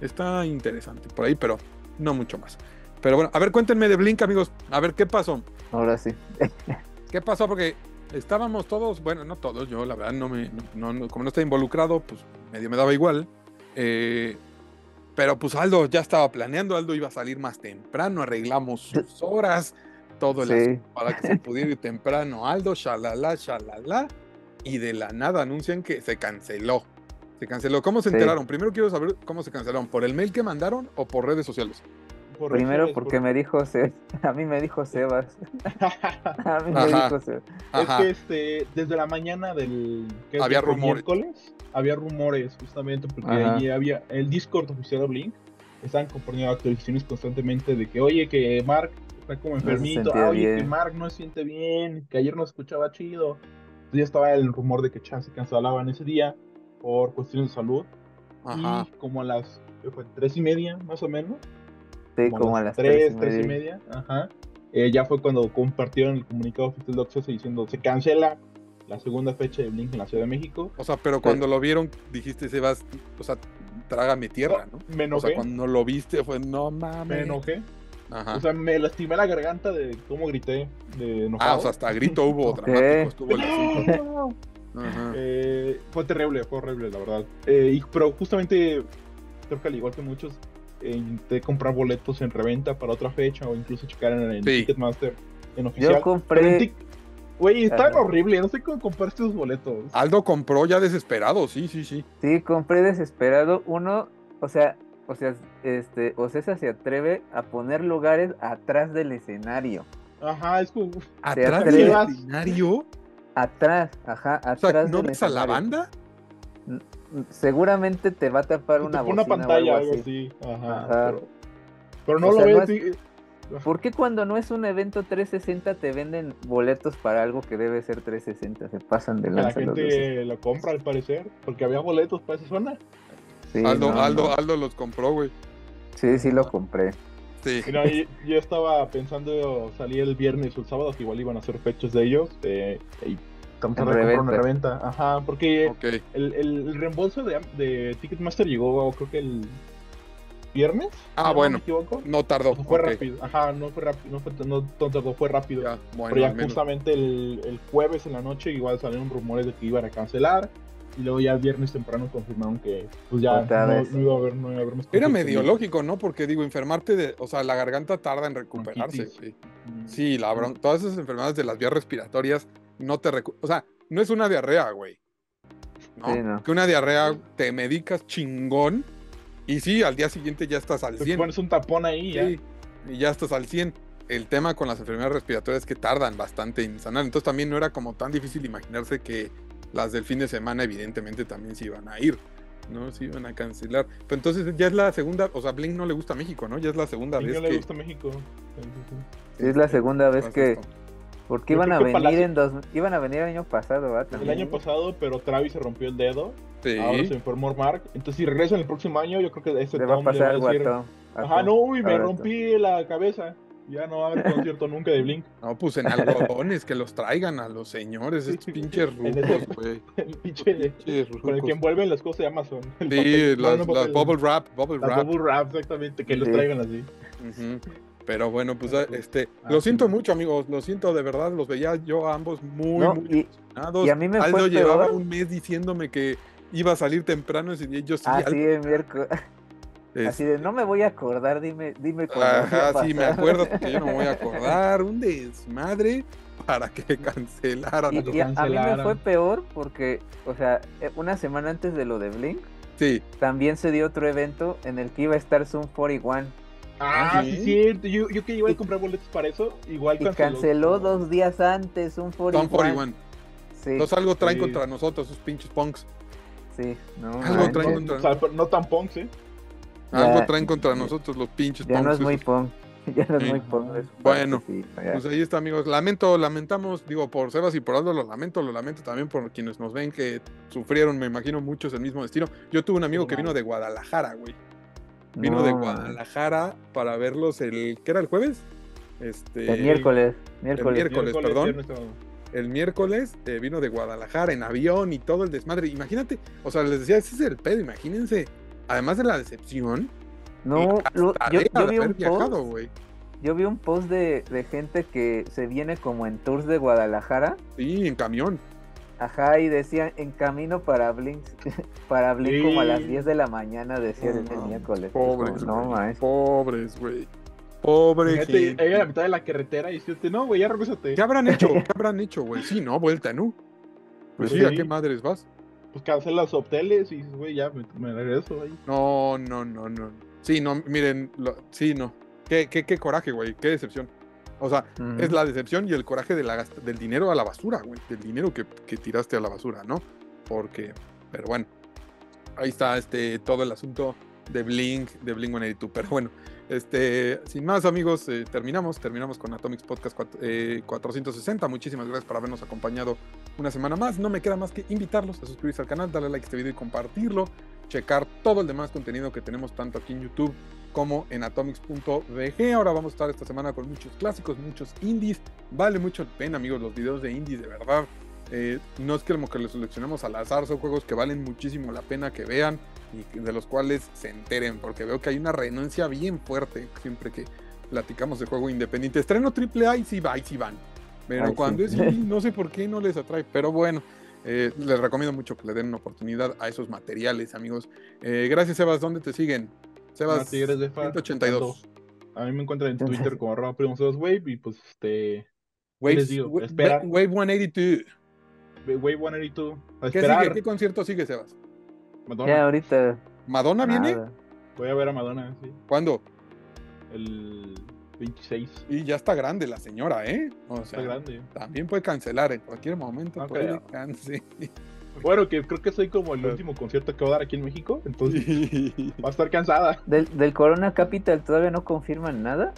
Está interesante por ahí, pero no mucho más. Pero bueno, a ver, cuéntenme de Blink, amigos. A ver, ¿qué pasó? Ahora sí. ¿Qué pasó? Porque estábamos todos, bueno, no todos, yo la verdad como no estoy involucrado, pues medio me daba igual. Pero pues Aldo ya estaba planeando, Aldo iba a salir más temprano, arreglamos sus horas, todo el asunto para que se pudiera ir temprano. Aldo, shalala, y de la nada anuncian que se canceló. ¿Cómo se enteraron? Primero quiero saber cómo se cancelaron, ¿por el mail que mandaron o por redes sociales? Primero porque me dijo Sebas. A mí me dijo Sebas. A mí me dijo Sebas. Ajá. Es que desde la mañana del había rumores. Miércoles había rumores, justamente porque allí había el Discord oficial de Blink. Estaban componiendo actualizaciones constantemente de que, oye, que Mark está como enfermito, no que Mark no se siente bien, que ayer no escuchaba chido. Entonces ya estaba el rumor de que chance cancelaban ese día por cuestiones de salud. Ajá. Y como a las 3:30 más o menos. Sí, como a las 3:30. Ajá. Ya fue cuando compartieron el comunicado oficial de Access diciendo se cancela la segunda fecha de Blink en la Ciudad de México. O sea, pero cuando lo vieron, dijiste, Sebas, o sea, trágame tierra, ¿no? Me enojé. O sea, cuando lo viste fue, no mames. Me enojé. Ajá. O sea, me lastimé la garganta de cómo grité, de enojado. Ah, o sea, hasta grito hubo, dramático estuvo el asunto. Ajá. Fue horrible, la verdad. Pero justamente, creo que al igual que muchos, intenté comprar boletos en reventa para otra fecha o incluso checar en Ticketmaster en oficial. Yo compré... Güey, están horrible, no sé cómo comprar estos boletos. Aldo compró ya desesperado, sí. Sí, compré desesperado uno, Ocesa se atreve a poner lugares atrás del escenario. Ajá, es como... ¿Atrás del escenario? Atrás, atrás del escenario. ¿No ves a la banda? Seguramente te va a tapar una bocina, una pantalla o algo así. Ajá. Pero no lo ves... ¿Por qué cuando no es un evento 360 te venden boletos para algo que debe ser 360? Se pasan de lanza. La gente lo compra al parecer, porque había boletos para esa zona. Sí, Aldo los compró, güey. Sí, lo compré. Sí. Mira, yo estaba pensando salir el viernes o el sábado, que igual iban a hacer fechas de ellos. Tampoco compraron una reventa. Ajá, porque el reembolso de Ticketmaster llegó, creo que el... ¿viernes? Ah, bueno, no tardó. Fue rápido, ajá, fue rápido. Ya, bueno, pero ya justamente el jueves en la noche igual salieron rumores de que iban a cancelar y luego ya el viernes temprano confirmaron que pues ya no iba a haber más. Era medio lógico, ¿no? Porque digo, enfermarte de, o sea, la garganta tarda en recuperarse. Sí, todas esas enfermedades de las vías respiratorias no te recuperan, o sea, no es una diarrea, güey. ¿No? Sí, no. Que una diarrea te medicas chingón. Y sí, al día siguiente ya estás al 100. Te pones un tapón ahí ya. Sí, y ya estás al 100. El tema con las enfermedades respiratorias es que tardan bastante en sanar. Entonces también no era como tan difícil imaginarse que las del fin de semana evidentemente también se iban a ir, ¿no? Se iban a cancelar. Pero entonces ya es la segunda... O sea, Blink no le gusta México, ¿no? Ya es la segunda vez que... no le gusta México. Es la segunda vez que... Porque iban a venir el año pasado, ¿verdad? El año pasado, pero Travis se rompió el dedo. Sí. Ahora se informó Mark. Entonces, si regresan el próximo año, yo creo que ese le va a pasar algo decir, ajá, no, y me rompí la cabeza. Ya no va a haber concierto nunca de Blink. No, pues en algodones, que los traigan a los señores, estos pinches rucos, güey. El pinche rucos. Con el que envuelven las cosas de Amazon. Sí, las bubble wrap. Bubble wrap, exactamente, que los traigan así. Pero bueno, pues lo siento mucho, amigos, lo siento de verdad, los veía yo a ambos muy emocionados. Y a mí me Aldo llevaba un mes diciéndome que iba a salir temprano ese día, yo sí. Así de miércoles. Así de no me voy a acordar, dime cuándo. Ajá, sí, me acuerdo porque yo no me voy a acordar, un desmadre para que cancelaran. A mí me fue peor porque, o sea, una semana antes de lo de Blink, también se dio otro evento en el que iba a estar Zoom 41. Ah, sí, cierto. Yo que iba a comprar boletos para eso, igual canceló 2 días antes un 41. Sí. Entonces algo traen contra nosotros, esos pinches punks. Sí, no. Algo traen contra nosotros. No tan punks, ¿eh? Algo traen contra nosotros los pinches punks. Ya no es muy punk. Ya no es muy punk. Bueno, pues ahí está, amigos. Lamentamos, digo, por Sebas y por Aldo, lo lamento también por quienes nos ven que sufrieron, me imagino, muchos el mismo destino. Yo tuve un amigo que vino de Guadalajara, güey. Vino de Guadalajara para verlos ¿qué era el jueves? El miércoles. El miércoles vino de Guadalajara en avión y todo el desmadre. Imagínate, o sea, les decía, ese es el pedo, imagínense. Además de la decepción. No, yo vi un post de gente que se viene como en tours de Guadalajara. Sí, en camión. Ajá, y decían, en camino para Blink, como a las 10 de la mañana, decían el miércoles. Pobres, güey. Pobres, güey. Ahí a la mitad de la carretera y dijiste, no, güey, ya regresate. ¿Qué habrán hecho, güey? Sí, no, vuelta, ¿no? Pues sí, ¿a qué madres vas? Pues cancelan los hoteles y, güey, ya me regreso ahí. No. Sí, no, miren, sí, no. Qué coraje, güey, qué decepción. O sea, es la decepción y el coraje de del dinero a la basura, güey. Del dinero que tiraste a la basura, ¿no? Porque, pero bueno, ahí está todo el asunto de Blink-182. Pero bueno, sin más, amigos, terminamos con Atomix Podcast 460. Muchísimas gracias por habernos acompañado una semana más. No me queda más que invitarlos a suscribirse al canal, darle like a este video y compartirlo. Checar todo el demás contenido que tenemos tanto aquí en YouTube como en atomix.bg. Ahora vamos a estar esta semana con muchos clásicos, muchos indies. Vale mucho la pena, amigos, los videos de indies, de verdad. No es que los seleccionemos al azar, son juegos que valen muchísimo la pena que vean y de los cuales se enteren, porque veo que hay una renuncia bien fuerte siempre que platicamos de juego independiente. Estreno AAA y sí van, pero cuando sí. Es indie, no sé por qué no les atrae, pero bueno. Les recomiendo mucho que le den una oportunidad a esos materiales, amigos. Gracias, Sebas. ¿Dónde te siguen? Sebas, 182. A mí me encuentran en Twitter como @primosebaswave y pues Waves, les digo, espera. Wave 182. ¿Qué concierto sigue, Sebas? Madonna. Ya, ahorita. ¿Madonna viene? Voy a ver a Madonna, sí. ¿Cuándo? El 26. Y ya está grande la señora, ¿eh? O sea, está grande. También puede cancelar en cualquier momento. No puede cancelar. Bueno, que creo que soy como el último concierto que va a dar aquí en México, entonces va a estar cansada. Del Corona Capital todavía no confirman nada.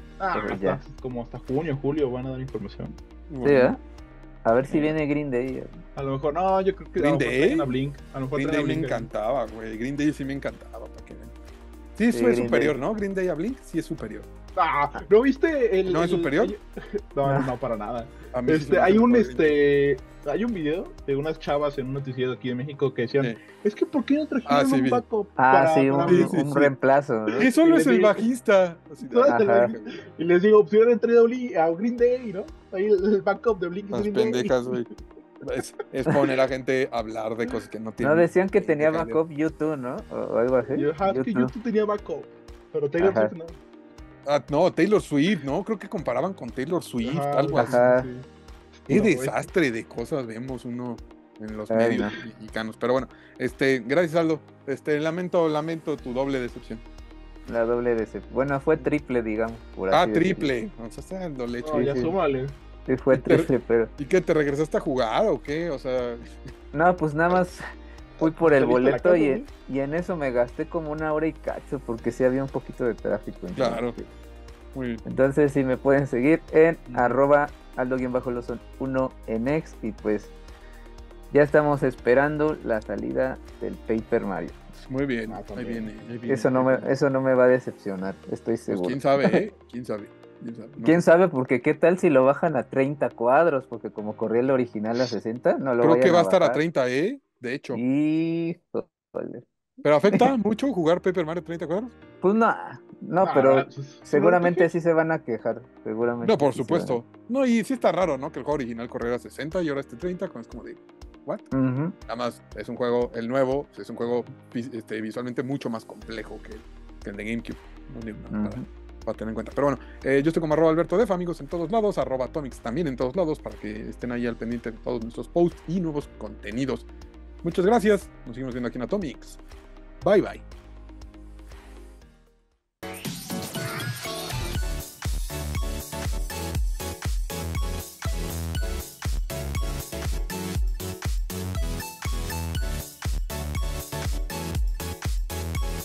Como hasta junio, julio van a dar información. Bueno. Sí, ¿eh? A ver si viene Green Day. A lo mejor no, yo creo que Green Day. Green Day me encantaba, güey. Green Day sí me encantaba. Sí, es superior, Day. ¿No? Green Day a Blink sí es superior. Ah, ¿no viste el? ¿No es superior? No, para nada. Hay un video de unas chavas en un noticiero aquí de México que decían, es que ¿por qué no trajeron un vato para un reemplazo? ¿No? Que solo es el bajista. Y les digo, si hubieran traído a Green Day, ¿no? Ahí el backup de Blink. Las pendejas, güey. Es poner a gente a hablar de cosas que no tienen. No decían que tenía backup YouTube, ¿no? O algo así. YouTube tenía backup, pero Taylor Swift no. Taylor Swift, ¿no? Creo que comparaban con Taylor Swift, algo así. Sí. Qué desastre de cosas vemos uno en los medios mexicanos. Pero bueno, gracias, Aldo. Lamento tu doble decepción. La doble decepción. Bueno, fue triple, digamos. Por así triple. O sea, está dando leche. Ya súmale. Sí, fue triple, pero... ¿Y qué, te regresaste a jugar o qué? O sea... No, pues nada más fui por el boleto y en eso me gasté como una hora y cacho, porque sí había un poquito de tráfico. Claro. Muy bien. Entonces, sí me pueden seguir en @aldo_lozon1 en X, y pues ya estamos esperando la salida del Paper Mario. Muy bien, ahí viene. Eso no me va a decepcionar, estoy seguro. Pues, ¿quién sabe, eh? ¿Quién sabe? Porque qué tal si lo bajan a 30 cuadros, porque como corría el original a 60, no lo creo que va a estar a 30, de hecho. Híjole. ¿Pero afecta mucho jugar Paper Mario 30 cuadros? Pues no, pero seguramente sí se van a quejar, seguramente. No, por supuesto. No, y sí está raro, ¿no? Que el juego original corriera a 60 y ahora 30, es como de... ¿What? Nada más, es un juego, el nuevo, es un juego visualmente mucho más complejo que el de GameCube. Para tener en cuenta, pero bueno, yo estoy como @AlbertoDef, amigos, en todos lados, @Atomix también en todos lados, para que estén ahí al pendiente de todos nuestros posts y nuevos contenidos. Muchas gracias, nos seguimos viendo aquí en Atomix. Bye bye.